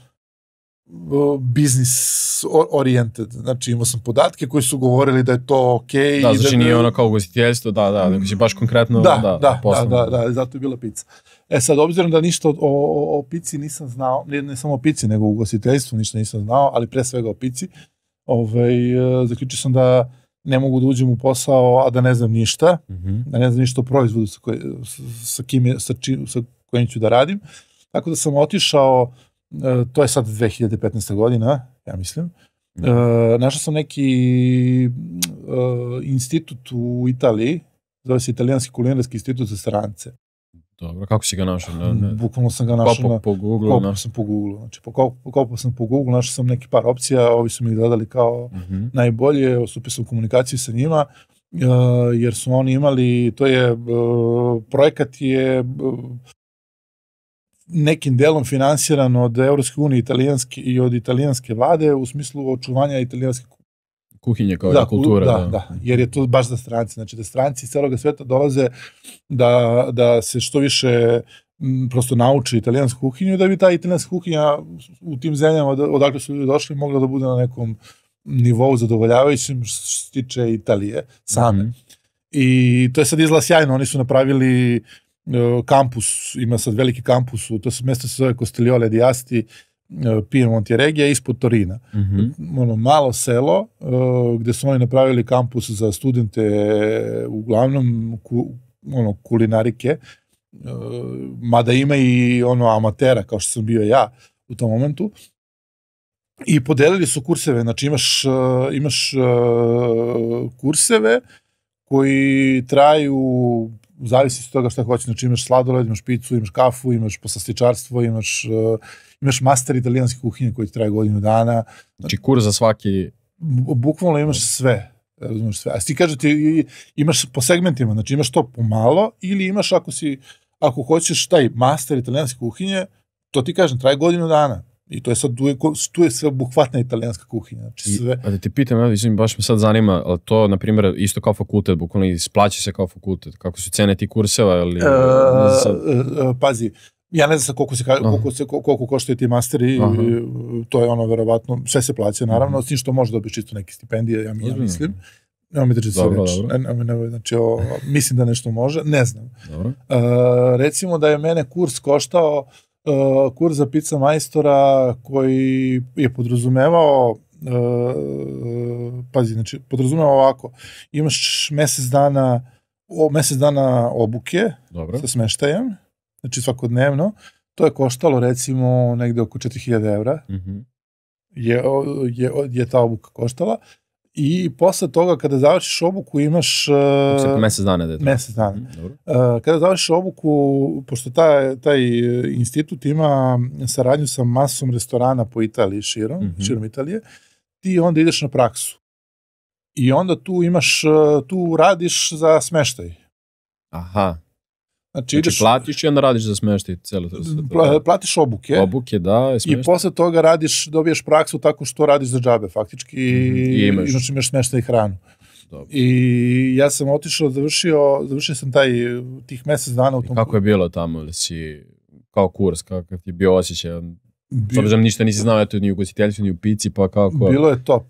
business oriented. Znači, imao sam podatke koji su govorili da je to okej. Da, znači nije ono kao ugostiteljstvo, da će baš konkretno poslovno. Da, zato je bila pica. E sad, obzirom da ništa o pici nisam znao, ne samo o pici, nego o ugostiteljstvu ništa nisam znao, ali pre svega o pici, zaključio sam da ne mogu da uđem u posao, a da ne znam ništa, da ne znam ništa o proizvodu sa kojim ću da radim. Tako da sam otišao, to je sad 2015. godina, ja mislim, našao sam neki institut u Italiji, zove se Italijanski kulinarski institut za strance. Dobro, kako si ga našao? Bukvalno sam ga našao, kopao sam po Google, našao sam neki par opcija, ovi su mi gledali kao najbolje, ostupio sam u komunikaciji sa njima, jer su oni imali, to je, projekat je nekim delom finansiran od Evropske unije i od italijanske vlade u smislu očuvanja italijanske kuhinje kao je kultura. Da, jer je to baš za stranci. Znači da stranci iz celoga sveta dolaze da se što više prosto nauče italijansku kuhinju, da bi ta italijanska kuhinja u tim zemljama odakle su ljudi došli mogla da bude na nekom nivou zadovoljavajućem što se tiče Italije same. I to je sad izgleda sjajno. Oni su napravili kampus, ima sad veliki kampus, to je mesto se zove Kostiljole d'Asti, Piemont je regija, ispod Torina. Malo selo gde su oni napravili kampus za studente, uglavnom kulinarike, mada ima i amatera, kao što sam bio ja u tom momentu. I podelili su kurseve, znači imaš kurseve koji traju... zavisi od toga šta hoćeš, znači imaš sladoled, imaš picu, imaš kafu, imaš poslastičarstvo, imaš master italijanske kuhinje koji traje godinu dana. Znači kurs za svaki... Bukvalno imaš sve, razumiješ sve. A ti kažeš ti imaš po segmentima, znači imaš to pomalo, ili imaš ako hoćeš taj master italijanske kuhinje, to ti kažem, traje godinu dana. I to je sad, tu je sve obuhvatna italijanska kuhinja, znači sve. A da te pitam, baš me sad zanima, ali to, na primjer, isto kao fakultet, bukvalno isplaća se kao fakultet, kako su cene ti kurseva, ili... Pazi, ja ne znam koliko koštaju ti masteri, to je verovatno, sve se plaća, naravno, s tim što možeš dobiti čisto neke stipendije, ja mislim. Nemo mi drži se reći, znači, mislim da nešto može, ne znam. Recimo da je mene kurs koštao, kurs za pizza majstora koji je podrazumevao, pazi, znači podrazumevao ovako, imaš mesec dana obuke sa smeštajem, znači svakodnevno, to je koštalo recimo negde oko 4000 evra je ta obuka koštala, i posle toga kada završiš obuku imaš... Mesec dana. Kada završiš obuku, pošto taj institut ima saradnju sa masom restorana po Italiji, širom Italije, ti onda ideš na praksu. I onda tu radiš za smeštaj. Aha. Znači platiš i onda radiš za smeštaj. Platiš obuke. Obuke, da. I posle toga radiš, dobiješ praksu tako što radiš za džabe faktički i imaš smeštaj i hranu. I ja sam otišao, završio sam taj tih mesec dana u tom... Kako je bilo tamo? Kao kurs, kako ti je bio osjećaj? S obzirom ništa nisi znao, eto ni u ugostiteljstvu, ni u pici, pa kako... Bilo je top.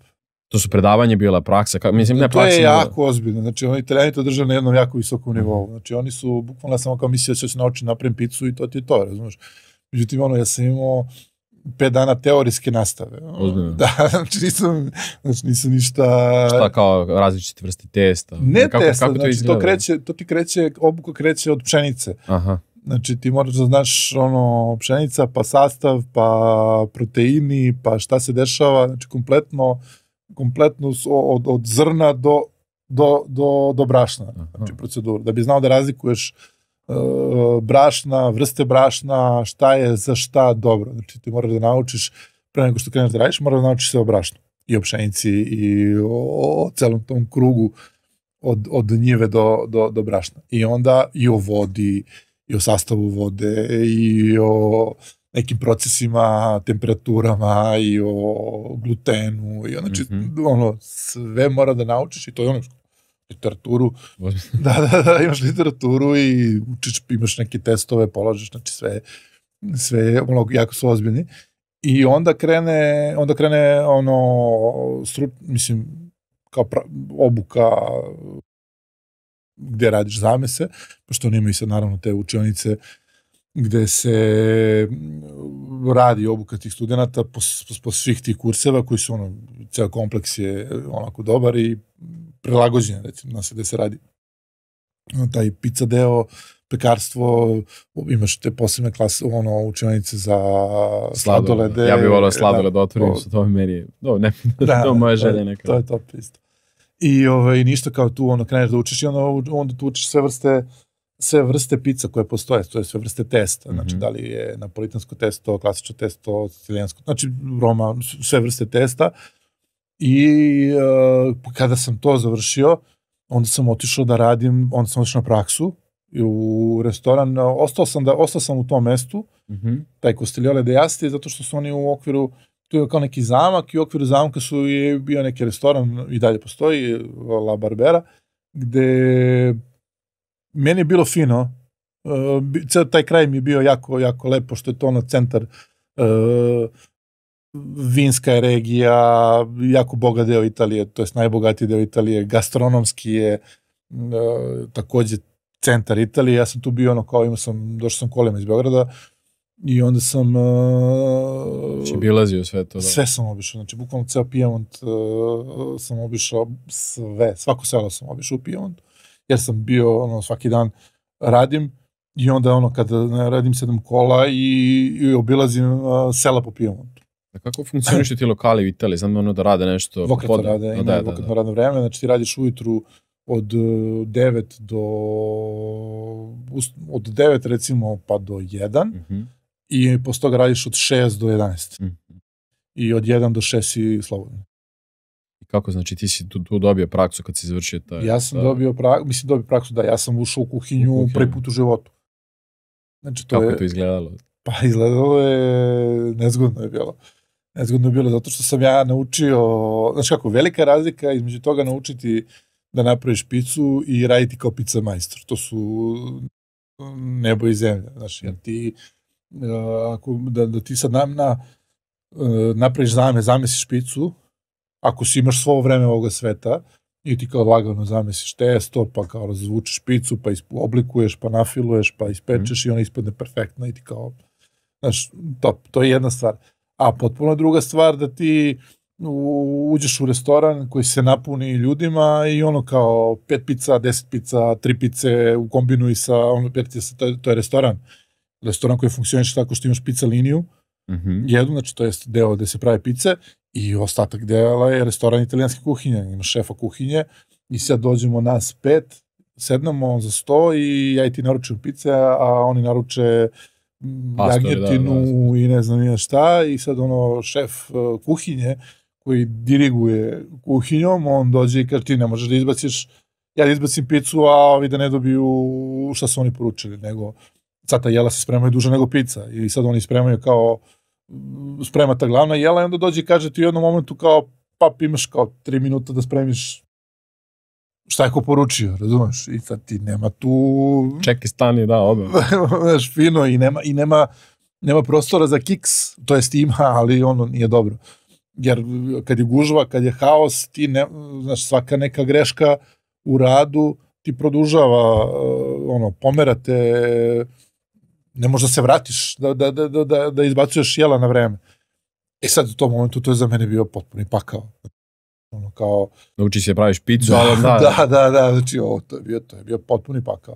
To su predavanje bila, praksa? To je jako ozbiljno, znači oni Italijani to držaju na jednom jako visokom nivou, znači oni su bukvalno samo kao mislili da će se naučiti napravim picu i to ti je to, razumiješ. Međutim, ono, ja sam imao 5 dana teorijske nastave. Ozbiljno? Da, znači nisam ništa... Šta kao različite vrste testa? Ne testa, znači to ti kreće, obuka kreće od pšenice. Aha. Znači ti moraš da znaš ono pšenica, pa sastav, pa proteini, pa šta se dešava, znači kompletno od zrna do brašna, znači procedura. Da bi znao da razlikuješ brašna, vrste brašna, šta je za šta dobro. Znači ti moraš da naučiš, pre nego što kreneš da radiš, moraš da naučiš sve o brašnu i o pšenici i o celom tom krugu od njive do brašna. I onda i o vodi, i o sastavu vode, i o nekim procesima, temperaturama, i o glutenu, i znači, ono, sve mora da naučiš, i to je ono, literaturu, da, imaš literaturu i učiš, imaš neke testove, polažeš, znači sve, ono, jako su ozbiljni, i onda krene, ono, mislim, kao obuka, gde radiš zamese, pošto oni imaju sad naravno te učionice gde se radi obuka tih studenta po svih tih kurseva koji su ono, ceo kompleks je onako dobar i prilagođen, recimo, na sve gde se radi taj pizza deo, pekarstvo, imaš te posebne klase, ono, učionice za sladolede. Ja bih volao sladoled, otvorim se, to je meni, to moja želja neka. To je top isto. I ništa kao tu, ono, kreneš da učiš i onda tu učiš sve vrste pizza koje postoje, to je sve vrste testa, znači da li je napolitansko testo, klasično testo, sicilijansko, znači Roma, sve vrste testa. I kada sam to završio, onda sam otišao da radim, onda sam otišao na praksu u restoran, ostao sam u tom mestu, taj Kostiljole d'Asti, zato što su oni u okviru, tu je kao neki zamak i u okviru zamka su je bio neki restoran, i dalje postoji, La Barbera, gde meni je bilo fino, ceo taj kraj mi je bio jako, jako lepo, što je to ono centar, vinska je regija, jako bogat deo Italije, to je najbogatiji deo Italije, gastronomski je takođe centar Italije, ja sam tu bio ono kao, došao sam kolima iz Beograda, i onda sam... Znači bilazio sve to? Sve sam obišao, znači bukvalno ceo Piemont sam obišao, sve, svako selo sam obišao u Piemont, jer sam bio, ono, svaki dan radim i onda, ono, kada radim 7 kola i obilazim sela po Piemontu. A kako funkcionišu ti lokali u Italiji? Znam, ono, da rade nešto... Vokratno rade, ima vokratno radno vreme, znači ti radiš ujutru od 9 recimo pa do 1, i posle toga radiš od 6 do 11. I od 1 do 6 si slobodno. I kako, znači ti si tu dobio praksu kad si završio taj... Ja sam dobio praksu, da, ja sam ušao u kuhinju prvi put u životu. Kako je to izgledalo? Pa izgledalo je... Nezgodno je bilo, zato što sam ja naučio... Znači kako, velika razlika između toga naučiti da napraviš picu i raditi kao pizza majstor. To su nebo i zemlja. Znači, jer ti... da ti sad napraviš zamesiš picu, ako si imaš svo vreme ovoga sveta i ti kao lagano zamesiš testo, pa kao razvučeš picu, pa oblikuješ, pa nafiluješ, pa ispečeš i ona ispadne perfektna i ti kao, znaš, top, to je jedna stvar. A potpuno druga stvar da ti uđeš u restoran koji se napuni ljudima i ono kao 5 pica, 10 pica, 3 pice u kombinuji sa, ono, to je restoran koji funkcioniš tako što imaš pizza liniju, jednu, znači to je deo gde se prave pice i ostatak dela je restoran italijanske kuhinje, imaš šefa kuhinje i sad dođemo nas 5, sednemo za 100 i ja i ti naručujem pice, a oni naruče jagnjetinu i ne znam nije šta i sad ono šef kuhinje koji diriguje kuhinjom, on dođe i kaže ti ne možeš da izbaciš ja da izbacim picu, a ovi da ne dobiju šta su oni poručili, nego sad ta jela se spremaju duže nego pica i sad oni spremaju kao sprema ta glavna jela i onda dođe i kaže ti u jednom momentu kao pap imaš kao 3 minuta da spremiš šta je ko poručio, razumeš? I sad ti nema tu... Čeki stani, da, obe. Znaš, fino i nema prostora za kiks, to jest ima, ali ono nije dobro. Jer kad je gužva, kad je haos, ti ne, znaš, svaka neka greška u radu ti produžava, ono, pomerate, ne možda se vratiš da izbacuješ jela na vreme. E sad u tom momentu to je za mene bio potpuno pakao. Ono kao... Nauči se praviš picu, ali da. Da, znači ovo, to je bio potpuno pakao.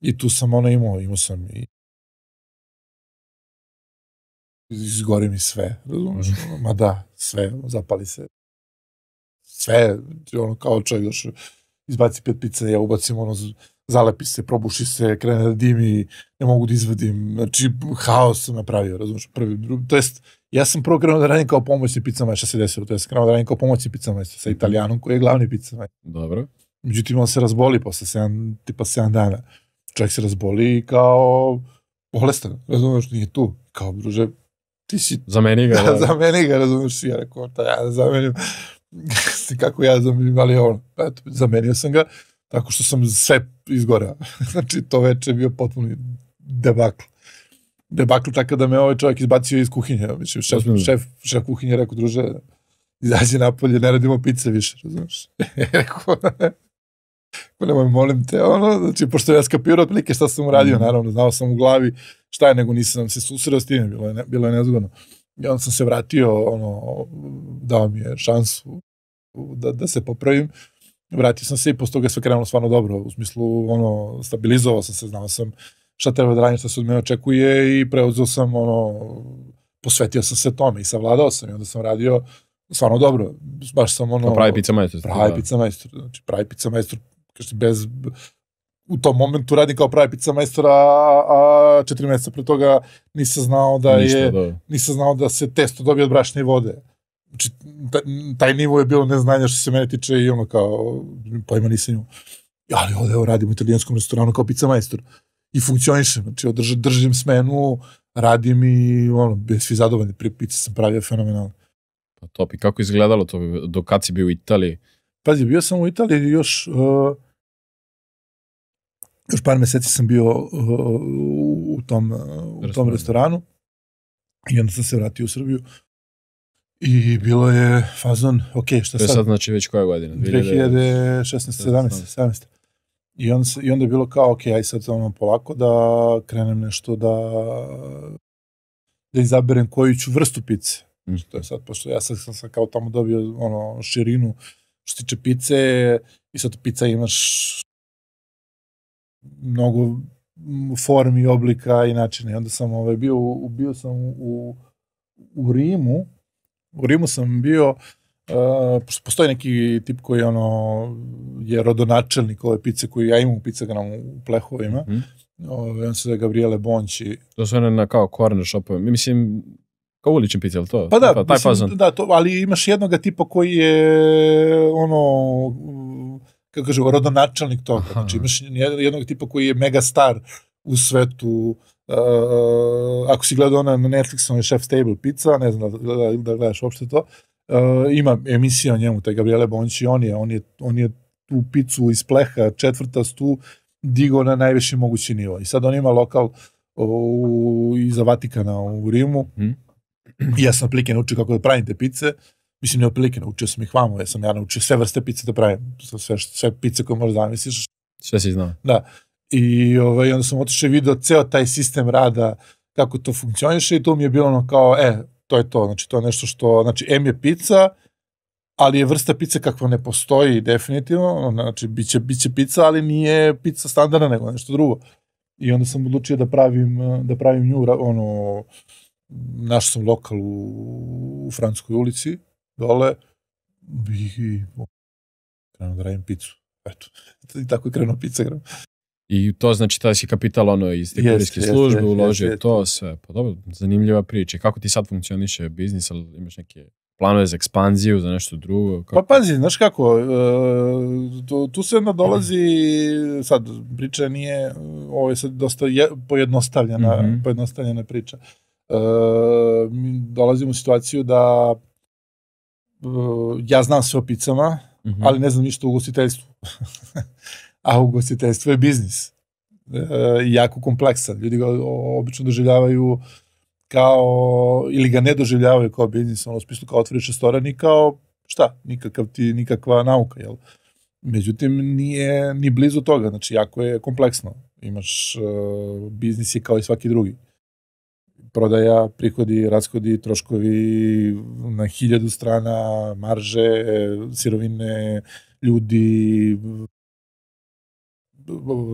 I tu sam ono imao sam i izgori mi sve, razumiješ, ma da, sve, zapali se, sve, ono kao čovjek došao, izbaci 5 pica, ja ubacim ono, zalepi se, probuši se, krene da dimi, ne mogu da izvadim, znači, haos sam napravio, razumiješ, prvi, drugi, to jest, ja sam prvo krenuo da radim kao pomoćni pizzamajstor, šta se desilo, to jest, krenuo da radim kao pomoćni pizzamajstor sa Italijanom koji je glavni pizzamajstor. Dobro. Međutim, on se razboli posle 7 dana, čovjek se razboli i kao bolestan, razumiješ, nije tu, kao druže, ti si... Zameni ga. Da, zameni ga, razumiješ, ja rekao, da ja zamenim, kako ja zamenim, ali ono, eto, zamenio sam ga, tako što sam sve izgorao. Znači, to večer je bio potpuni debakl. Debakl tako da me ovaj čovjek izbacio iz kuhinje, mislim, šef kuhinje rekao, druže, izađi napolje, ne radimo pice više, razumiješ. Ja rekao, nemoj, molim te, ono, znači, pošto ja skapirao otprilike šta sam uradio, naravno, znao sam u glavi šta je, nego nisam se susreo s time, bilo je nezgodno. I onda sam se vratio, ono, dao mi je šansu da se popravim, vratio sam se i posto toga je sve krenulo stvarno dobro, u smislu, ono, stabilizovao sam se, znao sam šta treba da radim, šta se od mene očekuje i preuzeo sam, ono, posvetio sam se tome i savladao sam i onda sam radio stvarno dobro, baš sam, ono... Pravi pizzamajstor. Bez, u tom momentu radim kao pravi pizzamajstor, a 4 meseca pre toga nisam znao da se testo dobije od brašne i vode. Znači, taj nivo je bilo neznanja što se mene tiče i ono kao, pojma nisam imao. Ali ovdje, evo, radim u italijanskom restoranu kao pizzamajstor i funkcionišem. Znači, držim smenu, radim i ono, bez svi zadovoljni, prije pice sam pravio fenomenalno. Pa top, i kako izgledalo to do kad si bio u Italiji? Pazi, bio sam u Italiji još... Još par meseci sam bio u tom restoranu i onda sam se vratio u Srbiju i bilo je fazon, ok, šta sad? To je sad znači već koja godina? 2016, 2017. I onda je bilo kao, ok, aj sad ono polako da krenem nešto da izaberem koju ću vrstu pice. To je sad, pošto ja sam kao tamo dobio ono širinu što tiče pice i sad pica imaš mnogo formi, oblika i načina. I onda sam bio sam u Rimu. U Rimu sam bio, postoji neki tip koji je rodonačelnik ove pice koju ja imam u Pizzagramu u Plehovima. On se zove Gabriele Bonci. To su one kao corner shopove. Mislim, kao ulične pice, ali to? Pa da, ali imaš jednoga tipa koji je kako kažemo, rodonačelnik toga. Znači, imaš jednog tipa koji je mega star u svetu. Ako si gledao ona na Netflixu, on je Chef's Table Pizza, ne znam da gledaš uopšte to. Ima emisija o njemu, taj Gabriele Bonci, on je tu picu iz pleha 400 digao na najviši mogući nivo. I sad on ima lokal iza Vatikana u Rimu. Ja sam otprilike naučio kako da pravim te pice. Mislim, ne otprilike, naučio sam ih vamo, ja sam naučio sve vrste pice da pravim, sve pice koje možeš zamisliš. Sve si znao. Da, i onda sam otišao i vidio ceo taj sistem rada, kako to funkcioniše i to mi je bilo ono kao, to je to, znači to je nešto što, znači M je pizza, ali je vrsta pice kakva ne postoji definitivno, znači biće pizza, ali nije pizza standardna nego nešto drugo. I onda sam odlučio da pravim nju, ono, našao sam lokal u Francuskoj ulici, dole i krenuo da radim picu. Eto, i tako je krenuo Pizzagram. I to znači taj si kapital ono iz te kurirske službe uložio, to sve. Pa dobro, zanimljiva priča. Kako ti sad funkcioniše biznis, ali imaš neke planuje za ekspanziju, za nešto drugo? Pa pazi, znaš kako, tu se nadolazi, sad priča nije, ovo je sad dosta pojednostavljena priča. Mi dolazimo u situaciju da ja znam sve o pizzama, ali ne znam ništa o ugostiteljstvu. A ugostiteljstvo je biznis. Jako kompleksan. Ljudi ga obično doživljavaju kao, ili ga ne doživljavaju kao biznis, ono u smislu kao otvoriš restoran i kao, šta, nikakva nauka, jel? Međutim, nije ni blizu toga, znači jako je kompleksno. Imaš, biznis je kao i svaki drugi. Prodaja, prihodi, rashodi, troškovi na 1000 strana, marže, sirovine, ljudi,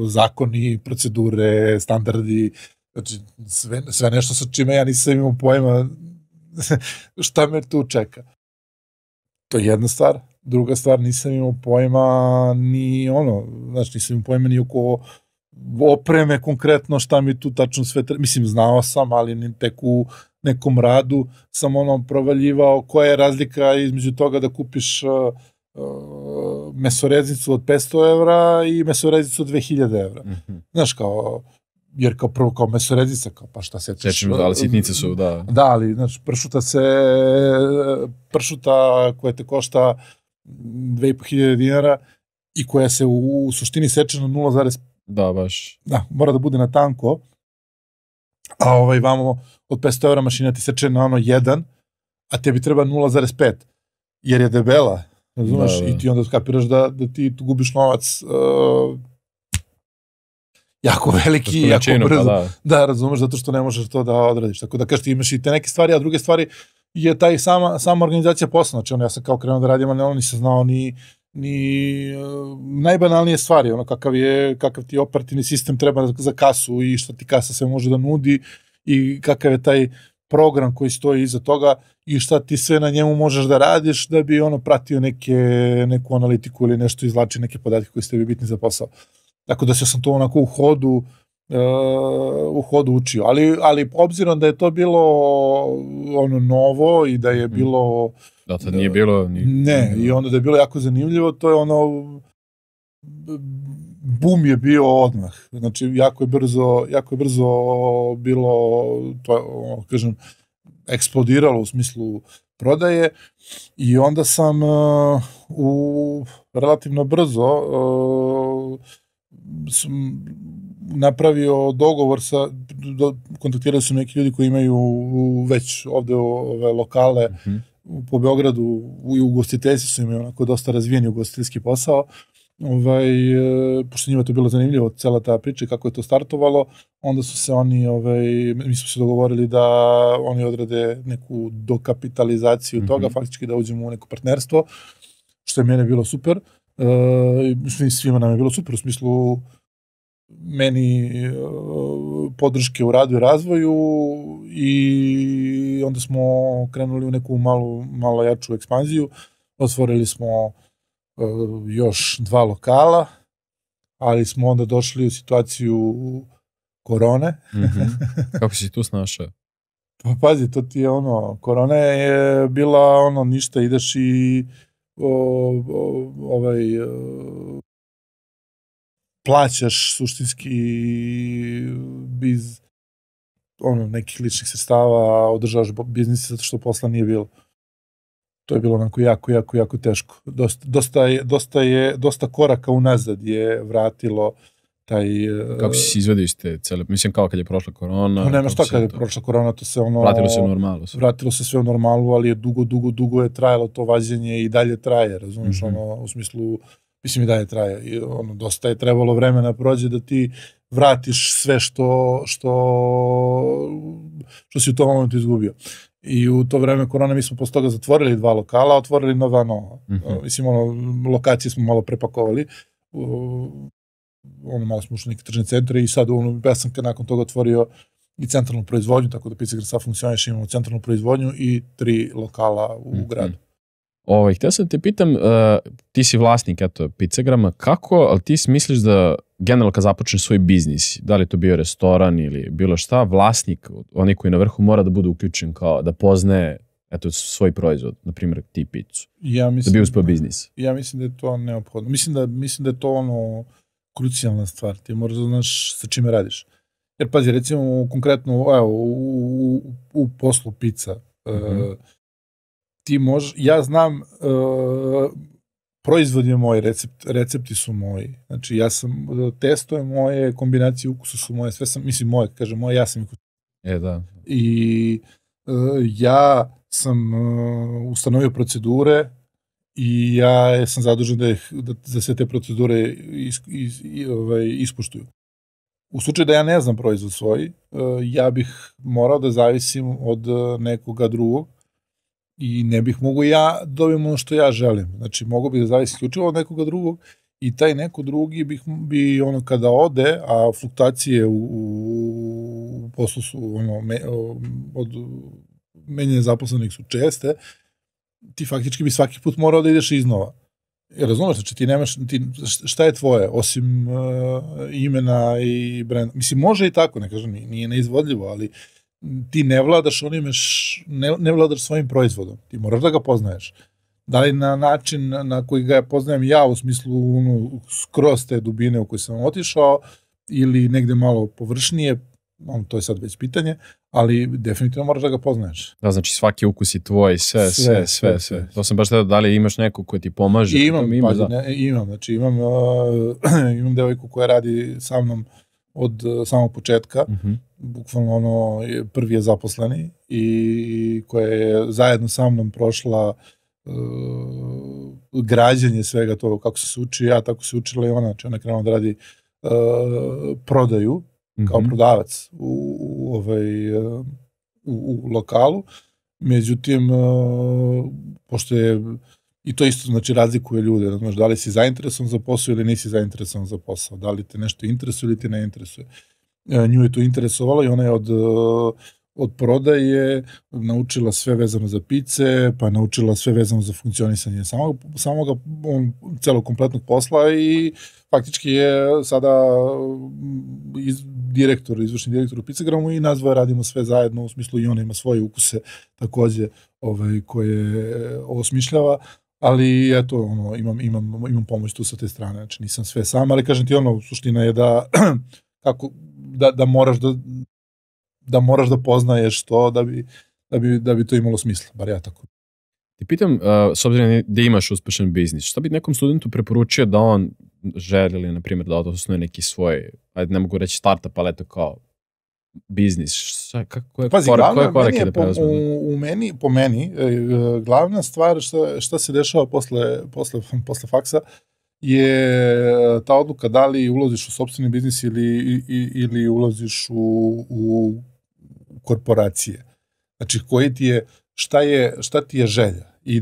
zakoni, procedure, standardi, znači sve nešto sa čime ja nisam imao pojma šta me tu čeka. To je jedna stvar. Druga stvar, nisam imao pojma ni ono, znači nisam imao pojma ni oko opreme konkretno, šta mi tu tačno sve, mislim znao sam, ali tek u nekom radu sam ono provaljivao koja je razlika između toga da kupiš mesoreznicu od 500 evra i mesoreznicu od 2000 evra. Znaš kao, jer kao prvo kao mesoreznica, kao pa šta se tiče. Ali sitnice su, da. Da, ali znači pršuta koja te košta 2500 dinara i koja se u suštini seče na 0,5. Da, baš. Da, mora da bude na tanko, a ovaj vamo od 500 evra mašina ti seče na ono 1, a tebi treba 0,5, jer je debela. Razumeš? I ti onda skapiraš da ti tu gubiš novac jako veliki i jako brzo. Da, razumeš, zato što ne možeš to da odradiš. Tako da kažeš ti imaš i te neke stvari, a druge stvari je taj sama organizacija posla. Znači ono, ja sam kao krenuo da radim, ali ono nisam znao ni najbanalnije stvari. Ono kakav ti operativni sistem treba za kasu i šta ti kasa sve može da nudi i kakav je taj program koji stoji iza toga i šta ti sve na njemu možeš da radiš da bi ono pratio neku analitiku ili nešto izvlači neke podatke koji ste bi bitni za posao. Tako da sam to onako u hodu učio. Ali obzirom da je to bilo ono novo i da je bilo... Da, to nije bilo... Ne, i onda da je bilo jako zanimljivo, to je ono... Bum je bio odmah, znači jako je brzo bilo, to kažem, eksplodiralo u smislu prodaje i onda sam relativno brzo napravio dogovor, kontaktirali su neki ljudi koji imaju već ovde ove lokale po Beogradu, i ugostiteljstvu su imaju onako dosta razvijeni ugostiteljski posao. Pošto njima to bilo zanimljivo, cela ta priča kako je to startovalo, onda su se oni, mi smo se dogovorili da oni odrade neku dokapitalizaciju toga, faktički da uđemo u neko partnerstvo, što je mene bilo super, svima nam je bilo super, u smislu meni podrške u radu i razvoju, i onda smo krenuli u neku malo jaču ekspanziju, otvorili smo još 2 lokala, ali smo onda došli u situaciju korone. Kako si tu snašao? Pa pazi, to ti je ono, korona je bila ono, ništa, ideš i plaćaš suštinski bez ono, nekih ličnih sredstava, održavaš biznise zato što posla nije bilo. To je bilo onako jako teško. Dosta koraka unazad je vratilo taj... Kako si izvedio iz te cele... Mislim, kao kad je prošla korona... Nema šta kad je prošla korona, to se ono... Vratilo se u normalu. Vratilo se sve u normalu, ali je dugo je trajalo to vađenje i dalje traje, razumiješ, ono, u smislu... Mislim, i dalje traje. Dosta je trebalo vremena prođe da ti vratiš sve što si u tom momentu izgubio. I u to vreme korona mi smo posle toga zatvorili 2 lokala, otvorili nova. Mislim, ono, lokacije smo malo prepakovali, ono, malo smo ušli neke tržne centre i sad, ono, ja sam nakon toga otvorio i centralnu proizvodnju, tako da Pizzagram sad funkcioniše, imamo centralnu proizvodnju i 3 lokala u gradu. Htio sam te pitam, ti si vlasnik, eto, Pizzagrama, kako, ali ti misliš da generalno kad započneš svoj biznis, da li je to bio restoran ili bilo šta, vlasnik, onaj koji je na vrhu, mora da bude uključen, kao da poznaje eto, svoj proizvod, na primjer ti picu, da bi uspeo biznis? Ja mislim da je to neophodno. Mislim da je to ono krucijalna stvar. Ti moraš da znaš sa čime radiš. Jer pazi, recimo konkretno u poslu pizza, ti možeš, ja znam, proizvod je moj, recepti su moji. Znači, ja sam, testo je moje, kombinacije ukusa su moje, sve sam, mislim moje, kažem moje, ja sam ih kućao. E, da. I ja sam ustanovio procedure i ja sam zadužen da se te procedure ispoštuju. U slučaju da ja ne znam proizvod svoj, ja bih morao da zavisim od nekoga drugog i ne bih mogo ja dobijem ono što ja želim. Znači, mogo bih da zavisim isključivo od nekoga drugog i taj neko drugi bi ono kada ode, a fluktuacije u poslu su od menjene zaposlenih su česte, ti faktički bi svaki put morao da ideš iznova. Razumeš, znači ti nemaš, šta je tvoje, osim imena i brenda. Mislim, može i tako, ne kažem, nije neizvodljivo, ali ti ne vladaš onim, ne vladaš svojim proizvodom, ti moraš da ga poznaješ. Da li na način na koji ga poznajem ja, u smislu skroz te dubine u koju sam otišao, ili negde malo površnije, to je sad već pitanje, ali definitivno moraš da ga poznaješ. Da, znači svaki ukus je tvoj, sve. To sam baš hteo, da li imaš neko koji ti pomaže? Imam devojku koja radi sa mnom od samog početka, bukvalno ono, prvi je zaposleni i koja je zajedno sa mnom prošla građenje svega toga, kako se uči ja, tako se učila i ona, znači ona je krenula da radi prodaju, kao prodavac u lokalu, međutim, pošto je, i to isto znači razlikuje ljude, da li si zainteresovan za posao ili nisi zainteresovan za posao, da li te nešto interesuje ili te ne interesuje. Nju je to interesovalo i ona je od prodaje naučila sve vezano za pice, pa je naučila sve vezano za funkcionisanje samog celog kompletnog posla i faktički je sada izvršni direktor u Pizzagramu i nas dvoje radimo sve zajedno, u smislu i ona ima svoje ukuse takođe koje osmišljava, ali eto, imam pomoć tu sa te strane, znači nisam sve sam, ali kažem ti ono, suština je da moraš da poznaješ to da bi to imalo smisla, bar ja tako. Ti pitam, s obzirom da imaš uspešan biznis, šta bi nekom studentu preporučio da on želi ili, na primjer, da osnuje neki svoj, ne mogu reći startup, ali eto kao biznis, koje korake da preuzme? Po meni, glavna stvar šta se dešava posle faksa je ta odluka da li ulaziš u sopstveni biznis ili ulaziš u korporacije. Znači, šta ti je želja i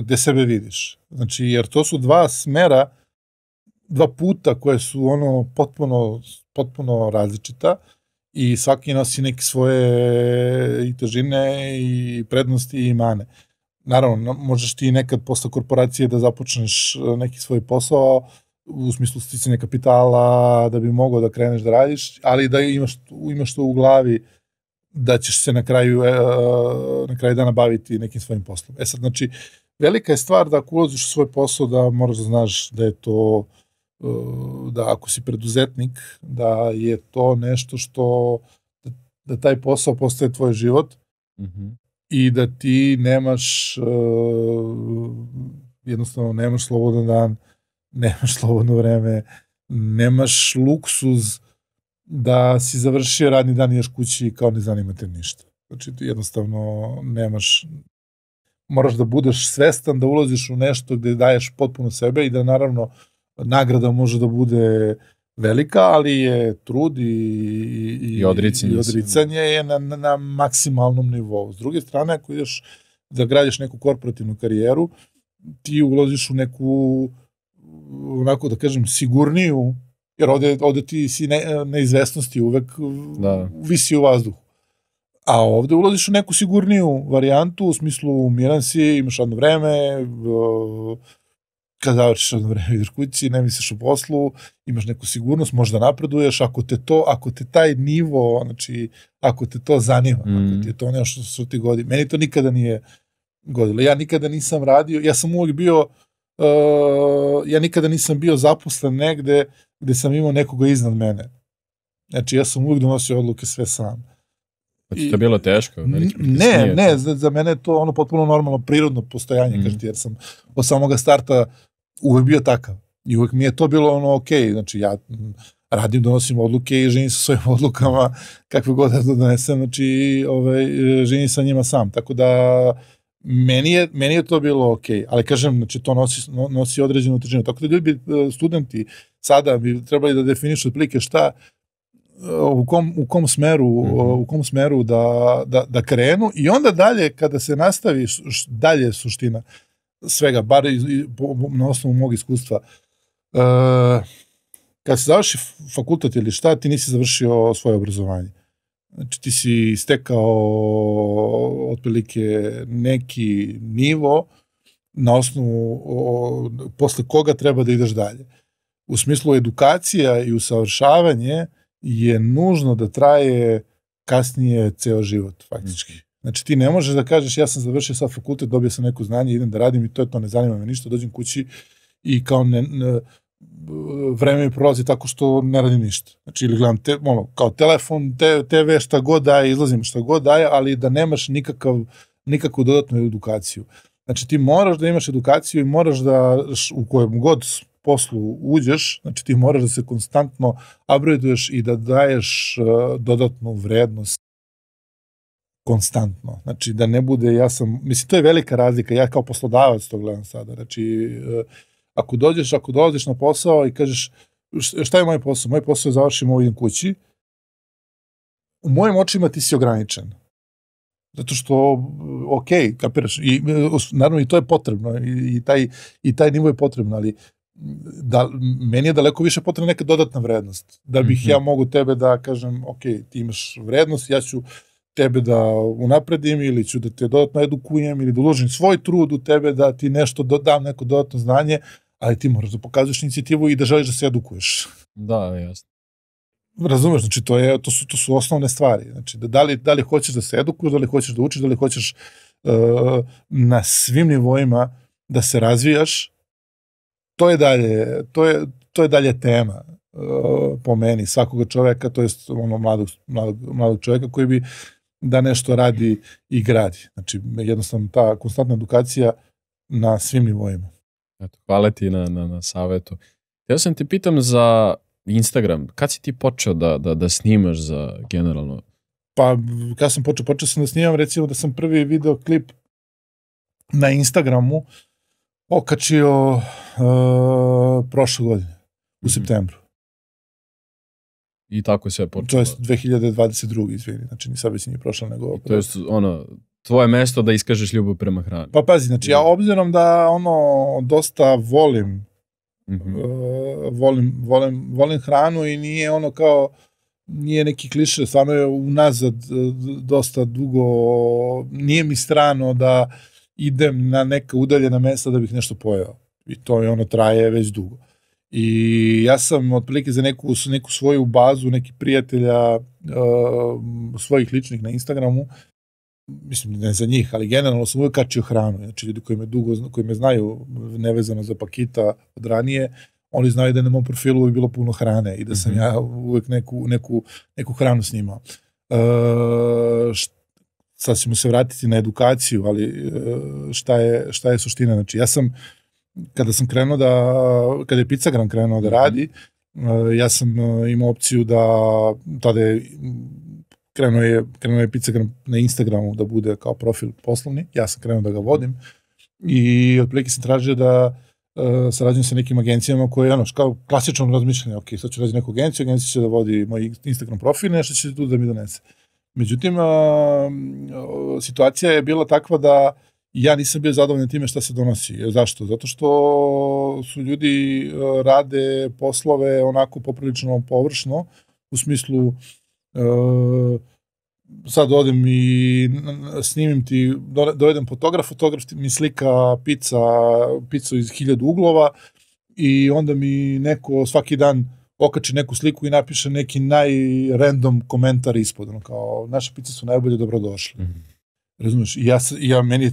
gde sebe vidiš. Znači, jer to su dva smera, dva puta koje su potpuno različita i svaki nosi neke svoje i težine i prednosti i mane. Naravno, možeš ti nekad posle korporacije da započneš neki svoj posao u smislu sticanja kapitala da bi mogao da kreneš da radiš, ali da imaš to u glavi da ćeš se na kraju dana baviti nekim svojim poslom. E sad, znači, velika je stvar da ako ulaziš u svoj posao da moraš da znaš da je to, da ako si preduzetnik, da je to nešto što, da taj posao postaje tvoj život i da ti nemaš, jednostavno nemaš slobodan dan, nemaš slobodno vreme, nemaš luksuz da si završio radni dan i ješ kući i kao ne zanima te ništa. Znači, jednostavno nemaš, moraš da budeš svestan da ulaziš u nešto gde daješ potpuno sebe i da naravno nagrada može da bude velika, ali je trud i odricanje je na maksimalnom nivou. S druge strane, ako ideš da gradiš neku korporativnu karijeru, ti ulaziš u neku, onako da kažem, sigurniju, jer ovde ti si neizvesnosti uvek visi u vazduhu. A ovde ulaziš u neku sigurniju varijantu, u smislu miran si, imaš radno vreme, kad završiš na vreme ideš kući, ne misliš o poslu, imaš neku sigurnost, možda napreduješ, ako te taj nivo, znači, ako te to zanima, ako ti je to nešto što ti godi. Meni to nikada nije godilo. Ja nikada nisam radio, ja sam uvijek bio, ja nikada nisam bio zaposlen negde gde sam imao nekoga iznad mene. Znači, ja sam uvijek donosio odluke sve sam. Znači, to je bilo teško? Ne, ne, za mene je to ono potpuno normalno, prirodno postojanje, kažete, jer sam od samoga starta uvek bio takav. I uvek mi je to bilo ono, ok, znači, ja radim, donosim odluke i ženim sa svojim odlukama, kakve god da donesem, znači, ženim sa njima sam. Tako da, meni je to bilo ok, ali kažem, znači, to nosi određenu težinu. Tako da ljudi, studenti, sada bi trebali da definišu otprilike šta, u kom smeru da krenu i onda dalje kada se nastavi dalje je suština svega, bar na osnovu mog iskustva. Kad se završi fakultet ili šta, ti nisi završio svoje obrazovanje. Znači ti si stekao otprilike neki nivo na osnovu posle koga treba da ideš dalje. U smislu edukacija i usavršavanje je nužno da traje kasnije ceo život, faktički. Znači, ti ne možeš da kažeš, ja sam završio sad fakultet, dobio sam neko znanje, idem da radim i to je to, ne zanima me ništa, dođem kući i kao vreme mi prolazi tako što ne radim ništa. Znači, ili gledam kao telefon, TV, šta god daje, izlazim šta god daje, ali da nemaš nikakvu dodatnu edukaciju. Znači, ti moraš da imaš edukaciju i moraš da, u kojem god poslu uđeš, znači ti moraš da se konstantno upgradeuješ i da daješ dodatnu vrednost konstantno. Znači da ne bude, ja sam, mislim to je velika razlika, ja kao poslodavac to gledam sada, znači ako dolaziš na posao i kažeš šta je moj posao? Moj posao je završim ovdje kući, u mojim očima ti si ograničen. Zato što, ok, kapiraš, naravno i to je potrebno i taj nivo je potrebno, ali meni je daleko više potrebna neka dodatna vrednost, da bih ja mogu tebe da kažem, ok, ti imaš vrednost, ja ću tebe da unapredim ili ću da te dodatno edukujem ili da uložim svoj trud u tebe da ti nešto dodam, neko dodatno znanje, ali ti moraš da pokazuješ inicijativu i da želiš da se edukuješ. Da, jasno. Razumeš, znači to su osnovne stvari, znači da li hoćeš da se edukuješ, da li hoćeš da učiš, da li hoćeš na svim nivoima da se razvijaš, to je dalje tema po meni svakog čoveka, to je mladog čoveka koji bi da nešto radi i gradi, znači jednostavno ta konstantna edukacija na svim nivoima. Hvala ti na savjetu. Ja sam te pitam za Instagram, kad si ti počeo da snimaš za generalno? Pa, kad sam počeo? Počeo sam da snimam, recimo da sam prvi videoklip na Instagramu okačio prošle godine, u septembru. I tako je sve počelo? To je 2022. izvini, znači ni sad već nije prošlo nego... To je ono, tvoje mesto da iskažeš ljubav prema hrani. Pa pazi, znači ja obzirom da ono dosta volim hranu i nije ono kao, nije neki kliše, stvarno je unazad dosta dugo, nije mi strano da idem na neka udaljena mesta da bih nešto pojeo i to je ono traje već dugo i ja sam otprilike za neku svoju bazu, neki prijatelja svojih ličnih na Instagramu, mislim ne za njih, ali generalno sam uvijek kačio hranu, znači ljudi koji me znaju nevezano za Paqita od ranije, oni znaju da je na mom profilu bilo puno hrane i da sam ja uvijek neku hranu snimao. Sad ćemo se vratiti na edukaciju, ali šta je suština, znači ja sam, kada je Pizzagram krenuo da radi, ja sam imao opciju da, tada je krenuo je Pizzagram na Instagramu da bude kao profil poslovni, ja sam krenuo da ga vodim i otprilike sam tražio da sarađujem sa nekim agencijama koje je ono, kao klasično razmišljanje, ok, sad ću raditi neku agenciju, agencija će da vodi moj Instagram profil, nešto će tu da mi donese. Međutim, situacija je bila takva da ja nisam bio zadovoljan time šta se donosi. Zašto? Zato što su ljudi rade poslove onako poprilično površno, u smislu sad odim i snimim ti, dovedem fotograf, fotograf mi slika picu iz 1000 uglova i onda mi neko svaki dan okači neku sliku i napiše neki najrandom komentar ispod, ono kao, naše pice su najbolje, dobrodošli. Razumiješ, i ja meni,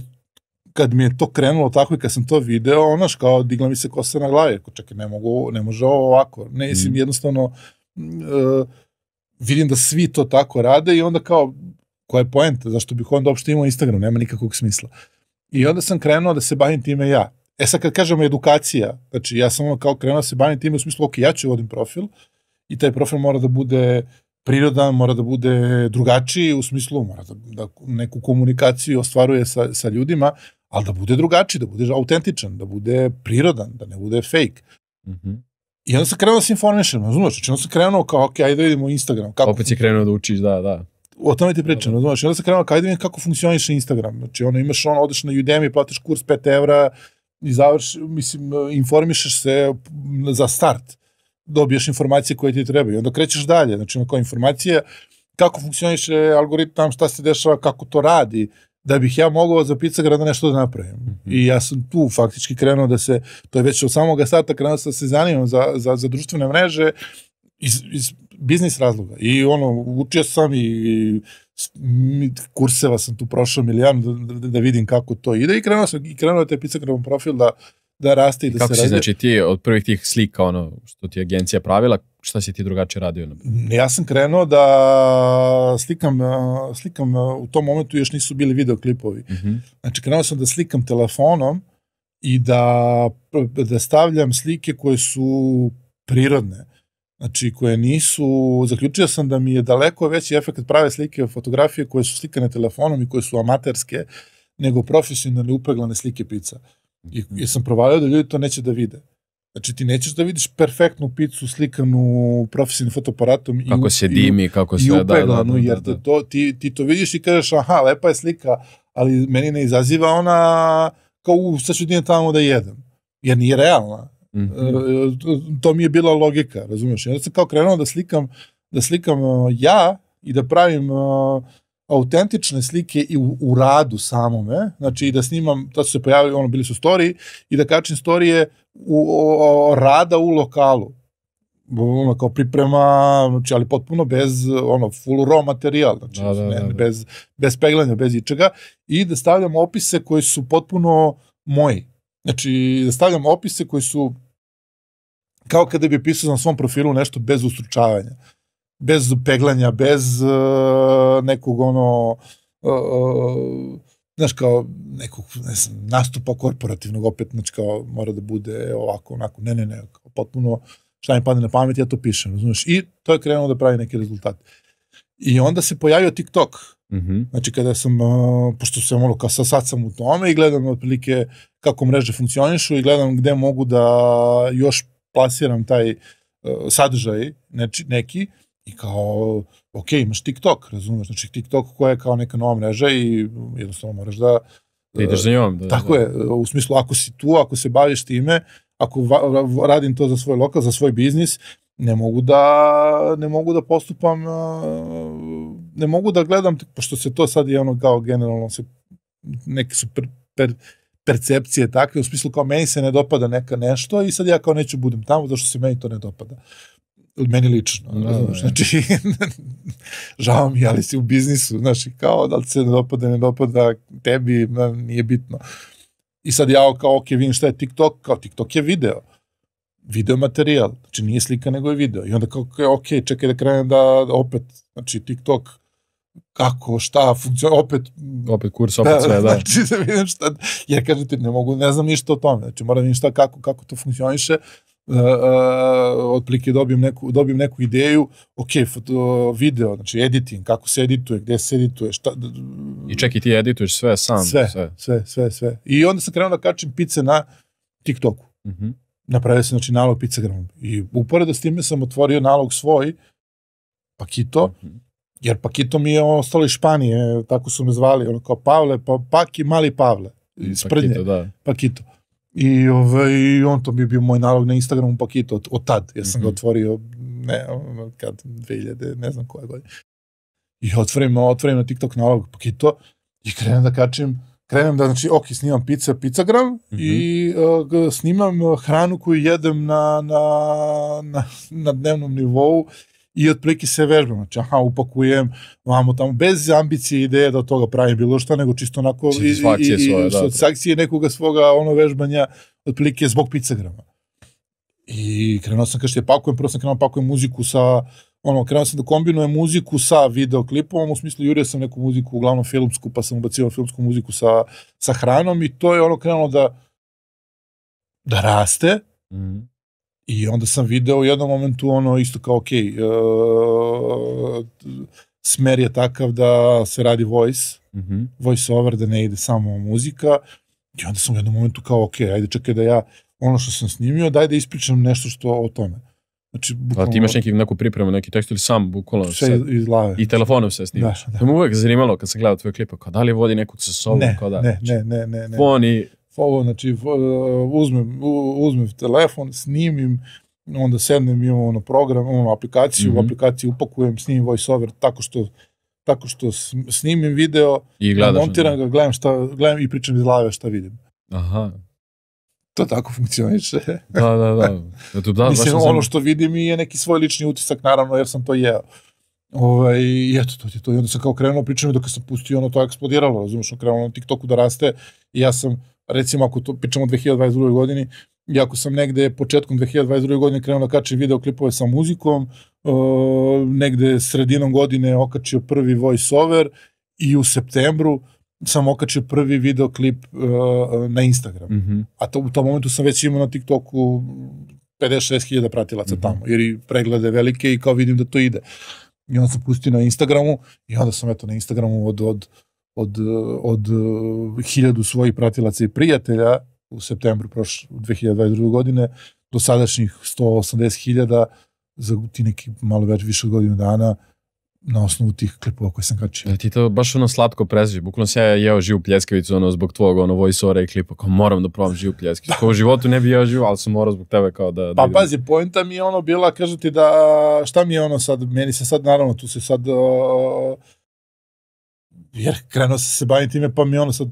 kad mi je to krenulo tako i kad sam to video, onoš kao, digla mi se kosa na glavi, čekaj, ne može ovo ovako, ne, mislim, jednostavno, vidim da svi to tako rade i onda kao, koja je poenta, zašto bih onda uopšte imao Instagram, nema nikakvog smisla. I onda sam krenuo da se bavim time ja. E sad kad kažemo edukacija, znači ja sam ono kao krenuo da se bavim time u smislu, ok, ja ću vodim profil i taj profil mora da bude prirodan, mora da bude drugačiji, u smislu mora da neku komunikaciju ostvaruje sa ljudima, ali da bude drugačiji, da bude autentičan, da bude prirodan, da ne bude fake. I onda sam krenuo da se informišem, razumiješ, znači onda sam krenuo kao, ok, ajde da vidimo Instagram. Opet si krenuo da učiš, da. O tome ti pričam, razumiješ, onda sam krenuo kao, ajde vidim kako funkcioniše Instagram, znači ono imaš ono, odeš na Udemy, platiš kurs 5 evra i završi, mislim, informišeš se za start, dobiješ informacije koje ti trebaju, onda krećeš dalje, znači ono kao informacije, kako funkcioniše algoritam, šta se dešava, kako to radi, da bih ja mogao za Pizzagrada nešto da napravim. I ja sam tu faktički krenuo da se, to je već od samoga starta krenuo da se zanimam za društvene mreže iz biznis razloga. I ono, učio sam i kurseva sam tu prošao milijan da vidim kako to ide i krenuo da je Pizzagradom profil da raste i da se razvije. Kako si, znači ti od prvih tih slika, ono, što ti je agencija pravila, šta si ti drugačije radio? Ja sam krenuo da slikam, u tom momentu još nisu bili videoklipovi. Znači, krenuo sam da slikam telefonom i da stavljam slike koje su prirodne. Znači, koje nisu, zaključio sam da mi je daleko veći efekt prave slike, fotografije koje su slikane telefonom i koje su amaterske, nego profesionalne upeglane slike pizza. Jer sam provalio da ljudi to neće da vide. Znači, ti nećeš da vidiš perfektnu picu slikanu profesionalnim fotoaparatom i upeglanu, jer ti to vidiš i kažeš, aha, lepa je slika, ali meni ne izaziva ona kao, sad ću idem tamo da jedem, jer nije realna. To mi je bila logika, razumiješ? Onda sam kao krenuo da slikam ja i da pravim autentične slike i u radu samome, znači i da snimam, tada su se pojavili, ono, bili su storiji, i da kačim storije rada u lokalu, ono, kao priprema, znači, ali potpuno bez, ono, full raw materijal, znači, bez peglanja, bez ičega, i da stavljam opise koji su potpuno moji. Znači, da stavljam opise koji su kao kada bi pisao na svom profilu nešto bez ustručavanja, bez peglanja, bez nekog ono, znaš kao, nekog nastupa korporativnog, opet, znači kao mora da bude ovako, onako, ne, potpuno šta mi padne na pamet, ja to pišem, razumiješ, i to je krenulo da pravi neki rezultat. I onda se pojavio TikTok, znači kada sam, pošto sam ono, kao sad sam u tome i gledam otprilike kako mreže funkcionišu i gledam gde mogu da još plasiram taj sadržaj neki i kao, ok, imaš TikTok, razumeš, znači TikTok koja je kao neka nova mreža i jednostavno moraš da... Da ideš za njom. Tako je, u smislu ako si tu, ako se baviš time, ako radim to za svoj lokal, za svoj biznis, ne mogu da postupam, ne mogu da gledam, pošto se to sad je ono kao generalno, neke su percepcije takve, u smislu kao meni se ne dopada neka nešto i sad ja kao neću budem tamo, zašto se meni to ne dopada. Meni lično, razumiješ, znači, žao mi, ali si u biznisu, znaš, kao da li se ne dopada tebi, nije bitno. I sad ja kao, ok, vidim šta je TikTok, kao TikTok je video. Video materijal, znači nije slika nego je video. I onda kao, ok, čekaj da krenem da opet, znači TikTok, kako, šta, funkcionuje, opet... Opet kurs, opet sve, da. Znači da vidim šta, jer kažem ti, ne mogu, ne znam ništa o tome, znači moram vidim šta, kako to funkcioniše, otprilike dobijem neku ideju, ok, video, znači editing, kako se edituje, gde se edituje, šta... I čekaj, ti edituješ sve sam? Sve. I onda sam krenuo da kačim pice na TikToku. Napravio sam, znači, nalog Pizzagramom. I uporedo s time sam otvorio nalog svoj, Paqito, jer Paqito mi je ostalo iz Španije, tako su me zvali, ono kao Pavle, Paki, mali Pavle, sprdnje, Paqito. I on, to mi je bio moj nalog na Instagramu Paqito, od tad, jer sam ga otvorio, ne znam koje godine. I otvorim na TikTok nalog Paqito i krenem da kačim, znači, ok, snimam pizza, Pizzagram i snimam hranu koju jedem na dnevnom nivou i otprilike se vežbam, znači, aha, upakujem, vamo tamo, bez ambicije i ideje da od toga pravim bilo što, nego čisto onako satisfakcije nekoga svoga, ono, vežbanja, otprilike zbog Pizzagrama. I krenuo sam, kažete, pakujem, prvo sam krenuo pakujem muziku sa, ono, krenuo sam da kombinujem muziku sa videoklipom, u smislu jurio sam neku muziku, uglavnom filmsku, pa sam ubacio filmsku muziku sa hranom i to je ono krenulo da raste. I onda sam video u jednom momentu ono isto kao ok, smer je takav da se radi voice over, da ne ide samo muzika. I onda sam u jednom momentu kao ok, ajde čekaj da ja ono što sam snimio, daj da ispričam nešto što o tome. A ti imaš neku pripremu, neki tekst ili sam bukvalno sve iz glave i telefonom sve snimaš? To me uvek zanimalo kad sam gledao tvoje klipa, kao da li vodi nekog sa sobom? Ne. Fon i... Znači, uzmem telefon, snimim, onda sednem, imam aplikaciju, u aplikaciji upakujem, snimim voiceover tako što snimim video, montiram ga, gledam i pričam iz glave šta vidim. Aha. To tako funkcioniše. Da. Mislim, ono što vidim je neki svoj lični utisak, naravno, jer sam to jeo. I eto, to je to. I onda sam kao krenuo pričam i dok sam pustio, ono to je eksplodiralo, razumiješ, krenuo na TikToku da raste i ja sam, recimo, ako to pričamo o 2022. godini, i ako sam negde početkom 2022. godine krenuo da kačem videoklipove sa muzikom, negde sredinom godine okačio prvi voice over i u septembru sam okačio prvi videoklip na Instagram. A u tom momentu sam već imao na TikToku 56.000 pratilaca tamo, jer i preglede velike i kao vidim da to ide. I onda sam pustio na Instagramu i onda sam eto na Instagramu od 1000 svojih pratilaca i prijatelja u septembru 2022. godine do sadašnjih 180.000 za ti neki malo više od godinu dana na osnovu tih klipova koje sam kačio. Ti to baš ono slatko prezivi, bukvalno sam ja jeo živu pljeskavicu ono zbog tvojeg ono voiceovera i klipa, kao moram da probam živu pljeskavicu, kao u životu ne bi jeo živu, ali sam morao zbog tebe kao da... Pa pazi, poenta mi je ono bila, kažem ti da, šta mi je ono sad, meni se sad naravno, tu se sad... jer krenuo sam se bavim time, pa mi ono sad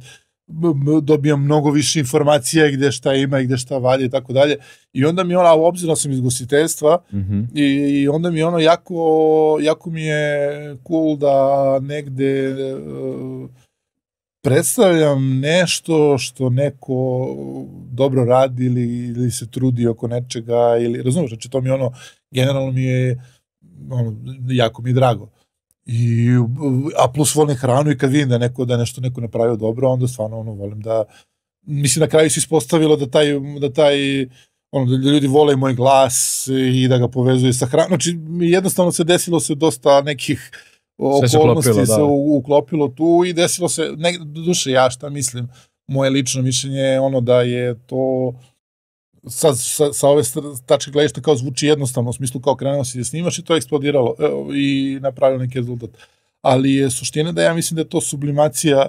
dobijam mnogo više informacija gde šta ima i gde šta valje i tako dalje. I onda mi je ono, a obzirom sam iz gostiteljstva, i onda mi je ono jako mi je cool da negde predstavljam nešto što neko dobro radi ili se trudi oko nečega, ili razumiješ, znači to mi je ono, generalno mi je, jako mi je drago. A plus volim hranu i kad vidim da je nešto neko napravio dobro, onda stvarno volim da, mislim na kraju se ispostavilo da taj, da ljudi vole moj glas i da ga povezuje sa hranom, znači jednostavno se desilo se dosta nekih okolnosti se uklopilo tu i desilo se, doduše ja šta mislim, moje lično mišljenje je ono da je to... sa ove tačke gledišta kao zvuči jednostavno, u smislu kao krenuo si da snimaš i to je eksplodiralo i napravilo neki rezultat. Ali je suština da ja mislim da je to sublimacija,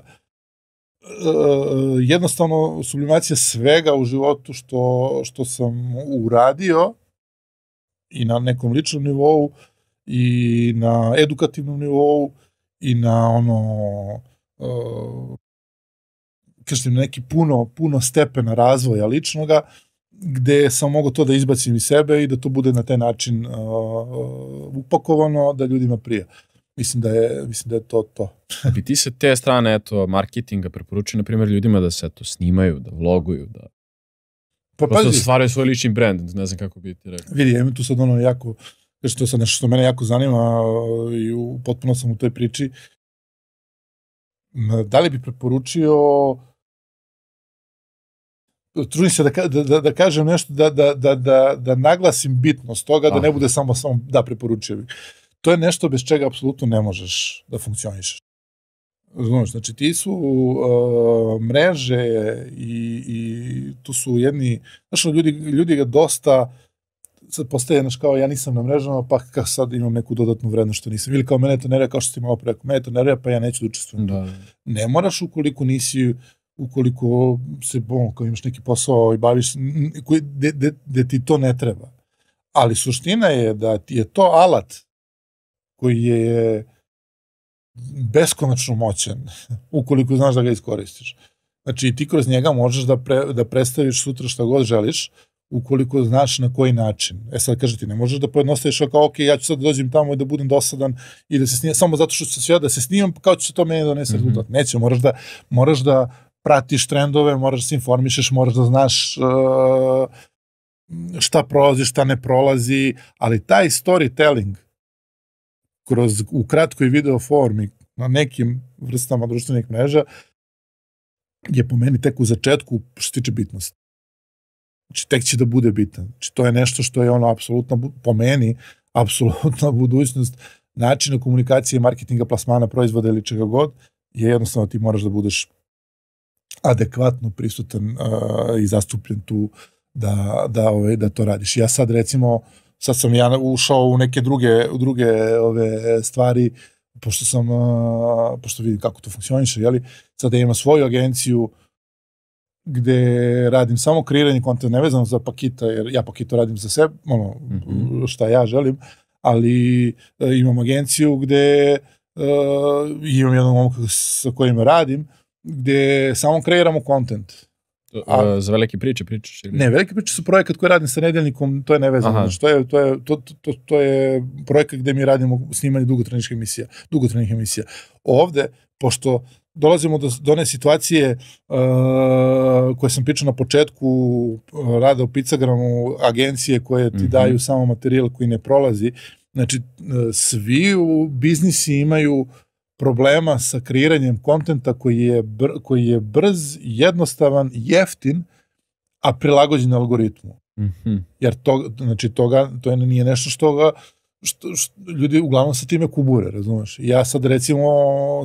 jednostavno sublimacija svega u životu što sam uradio i na nekom ličnom nivou i na edukativnom nivou i na neki puno stepena razvoja ličnoga, gde sam mogao to da izbacim iz sebe i da to bude na taj način upakovano, da ljudima prija. Mislim da je to to. Bi ti se te strane, eto, marketinga preporučio, na primjer, ljudima da se, eto, snimaju, da vloguju, da... Prosto stvaraju svoj lični brand, ne znam kako bi ti rekao. Vidi, imam tu sad ono jako, jer to je sad nešto što mene jako zanima i potpuno sam u toj priči. Da li bi preporučio... Trudim se da kažem nešto, da naglasim bitnost toga, da ne bude samo da preporučio bih. To je nešto bez čega apsolutno ne možeš da funkcionišeš. Znači, ti su mreže i tu su jedni... Znači, ljudi ga dosta... Sad postaje, znaš, kao ja nisam na mrežama, pa kao sad imam neku dodatnu vrednost što nisam. Ili kao mene to ne reja, kao što si malo preko, mene to ne reja, pa ja neću da učestvujem. Ne moraš ukoliko nisi... ukoliko se, kao imaš neki posao i baviš, gde ti to ne treba. Ali suština je da ti je to alat koji je beskonačno moćan, ukoliko znaš da ga iskoristiš. Znači, ti kroz njega možeš da predstaviš sutra šta god želiš, ukoliko znaš na koji način. E sad, kaže ti, ne možeš da pojednostaviš kao, ok, ja ću sad da dođem tamo i da budem dosadan i da se snimam, samo zato što ću sve da se snimam, kao će se to meni donese rezultat. Neće, moraš da pratiš trendove, moraš da se informišeš, moraš da znaš šta prolazi, šta ne prolazi, ali taj storytelling u kratkoj video formi na nekim vrstama društvenih mreža je po meni tek u začetku što tiče bitnosti. Znači, tek će da bude bitan. Znači, to je nešto što je ono, apsolutno, po meni, apsolutna budućnost načina komunikacije, marketinga, plasmana, proizvoda ili čega god, je jednostavno ti moraš da budeš adekvatno prisutan i zastupljen tu da to radiš. Ja sad, recimo, sad sam ja ušao u neke druge stvari, pošto vidim kako to funkcioniše, jeli, sad da imam svoju agenciju gde radim samo kreiranje kontenta, nevezano za Paqita, jer ja Paqito radim za sebe, ono, šta ja želim, ali imam agenciju gde imam jednog momka sa kojima radim, gde samo kreiramo kontent. Za velike priče pričaš? Ne, velike priče su projekat koji radim sa Nedeljnikom, to je nevezano. To je projekat gde mi radimo snimanje dugotrajnih emisija. Ovde, pošto dolazimo do one situacije koje sam pričao na početku rada u Pizzagramu, agencije koje ti daju samo materijal koji ne prolazi. Znači, svi u biznisi imaju problema sa kreiranjem kontenta koji je brz, jednostavan, jeftin, a prilagođen algoritmu. Jer to nije nešto što ga ljudi uglavnom sa time kubure, razumeš? Ja sad, recimo,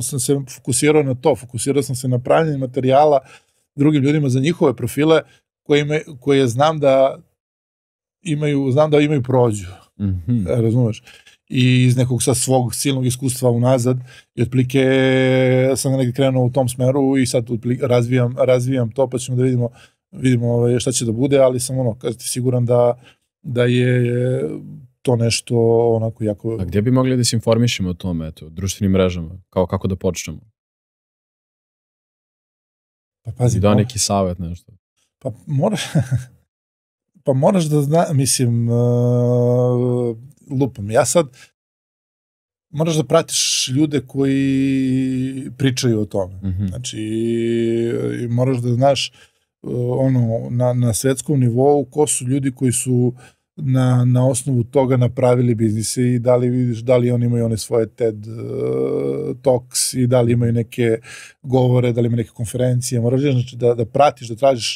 sam se fokusirao na to, fokusirao sam se na pravljenje materijala drugim ljudima za njihove profile koje znam da imaju prođu, razumeš? I iz nekog sad svog silnog iskustva unazad i otprilike sam negdje krenuo u tom smeru i sad razvijam to, pa ćemo da vidimo šta će da bude, ali sam ono, kažete, siguran da je to nešto onako jako... A gdje bi mogli da se informišemo o tome, eto, društvenim mrežama, kao kako da počnemo? Pa pazi... Da neki savjet, nešto. Pa moraš da zna, mislim, lupam, ja sad moraš da pratiš ljude koji pričaju o tome. Znači, moraš da znaš ono, na svetskom nivou ko su ljudi koji su na osnovu toga napravili biznise i da li vidiš da li oni imaju one svoje TED Talks i da li imaju neke govore, da li imaju neke konferencije. Moraš da pratiš,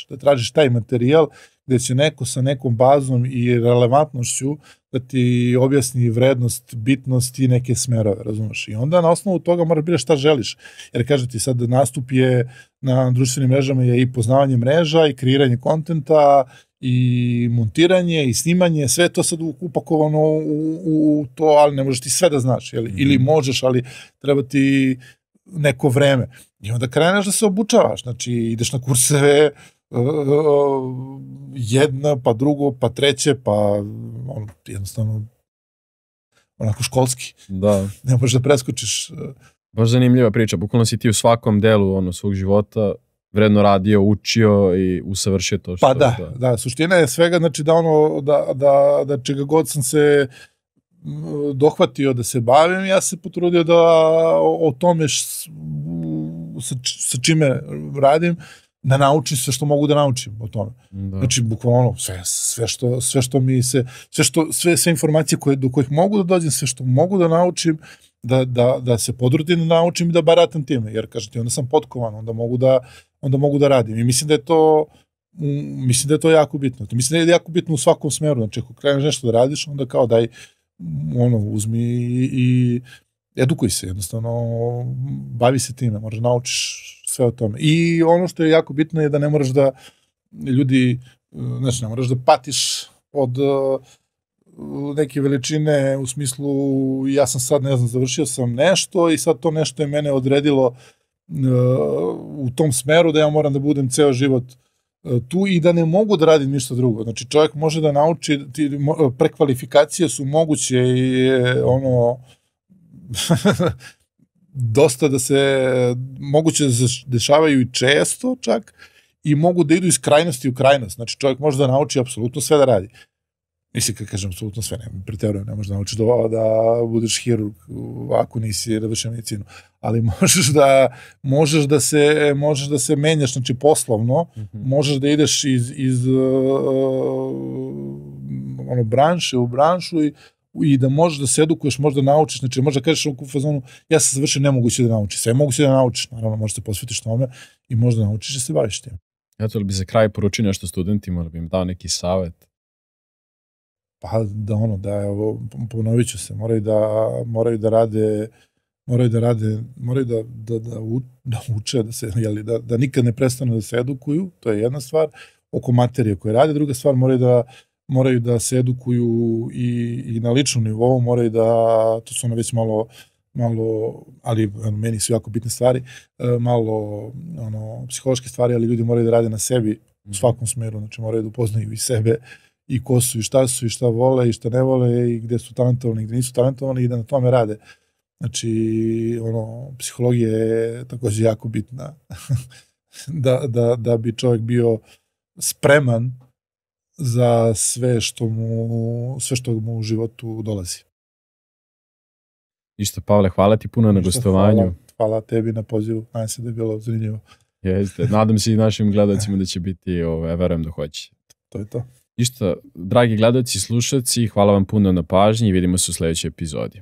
da tražiš taj materijal gde će neko sa nekom bazom i relevantnošću da ti objasni vrednost, bitnost i neke smerove, razumeš? I onda na osnovu toga moraš biraš šta želiš. Jer kažem ti, sad nastup je na društvenim mrežama je i poznavanje mreža i kreiranje kontenta i montiranje i snimanje, sve je to sad upakovano u to, ali ne možeš ti sve da znaš, ili možeš, ali treba ti neko vreme. I onda kreneš da se obučavaš, znači ideš na kurseve, jedna, pa drugo, pa treće, pa jednostavno onako školski. Ne možeš da preskočiš. Baš zanimljiva priča, bukvalno si ti u svakom delu svog života vredno radio, učio i usavršio to što... Pa da, suština je svega, znači da ono, da čega god sam se dohvatio da se bavim, ja se potrudio da o tome sa čime radim, da naučim sve što mogu da naučim o tome. Znači, bukvalno, sve što mi se... Sve informacije do kojih mogu da dođem, sve što mogu da naučim, da se podrudim da naučim i da baratam time. Jer, kažete, onda sam potkovan, onda mogu da radim. I mislim da je to jako bitno. Mislim da je jako bitno u svakom smeru. Znači, ako kreneš nešto da radiš, onda kao daj, ono, uzmi i edukuj se, jednostavno, bavi se time, moraš da naučiš sve o tome. I ono što je jako bitno je da ne moraš da ljudi, znači ne moraš da patiš od neke veličine u smislu ja sam sad, ne znam, završio sam nešto i sad to nešto je mene odredilo u tom smeru da ja moram da budem ceo život tu i da ne mogu da radim ništa drugo. Znači čovjek može da nauči, prekvalifikacije su moguće i ono... dosta da se, moguće da se dešavaju i često čak, i mogu da idu iz krajnosti u krajnost. Znači, čovjek može da nauči apsolutno sve da radi. Mislim, kad kažem apsolutno sve, ne možeš da naučiš da budeš hirurg, ako nisi završio medicinu, ali možeš da se menjaš, znači poslovno, možeš da ideš iz branše u branšu i da možeš da se edukuješ, možeš da naučiš, znači možeš da kažeš u fazonu, ja sam završio, ne moguće da naučiš, sve moguće da naučiš, naravno možeš da posvetiš tome i možeš da naučiš i se baviš tim. Eto, li bi za kraj poručio nešto studentima, li bi im dao neki savjet? Pa da ono, da, ponovit ću se, moraju da uče, da nikad ne prestanu da se edukuju, to je jedna stvar, oko materije koje rade, druga stvar, moraju da se edukuju i na ličnom nivou, moraju da, to su ono već malo, ali meni su jako bitne stvari, malo psihološke stvari, ali ljudi moraju da rade na sebi u svakom smeru, znači moraju da upoznaju i sebe, i ko su, i šta su, i šta vole, i šta ne vole, i gde su talentovani, i gde nisu talentovani, i da na tome rade. Znači, ono, psihologija je takođe jako bitna. Da bi čovjek bio spreman za sve što mu u životu dolazi. Ništa, Pavle, hvala ti puno na gostovanju. Hvala tebi na pozivu, nadam se da je bilo zanimljivo. Jeste, nadam se i našim gledalcima da će biti, verujem da hoće. To je to. Ništa, dragi gledaoci i slušaoci, hvala vam puno na pažnji i vidimo se u sledećoj epizodi.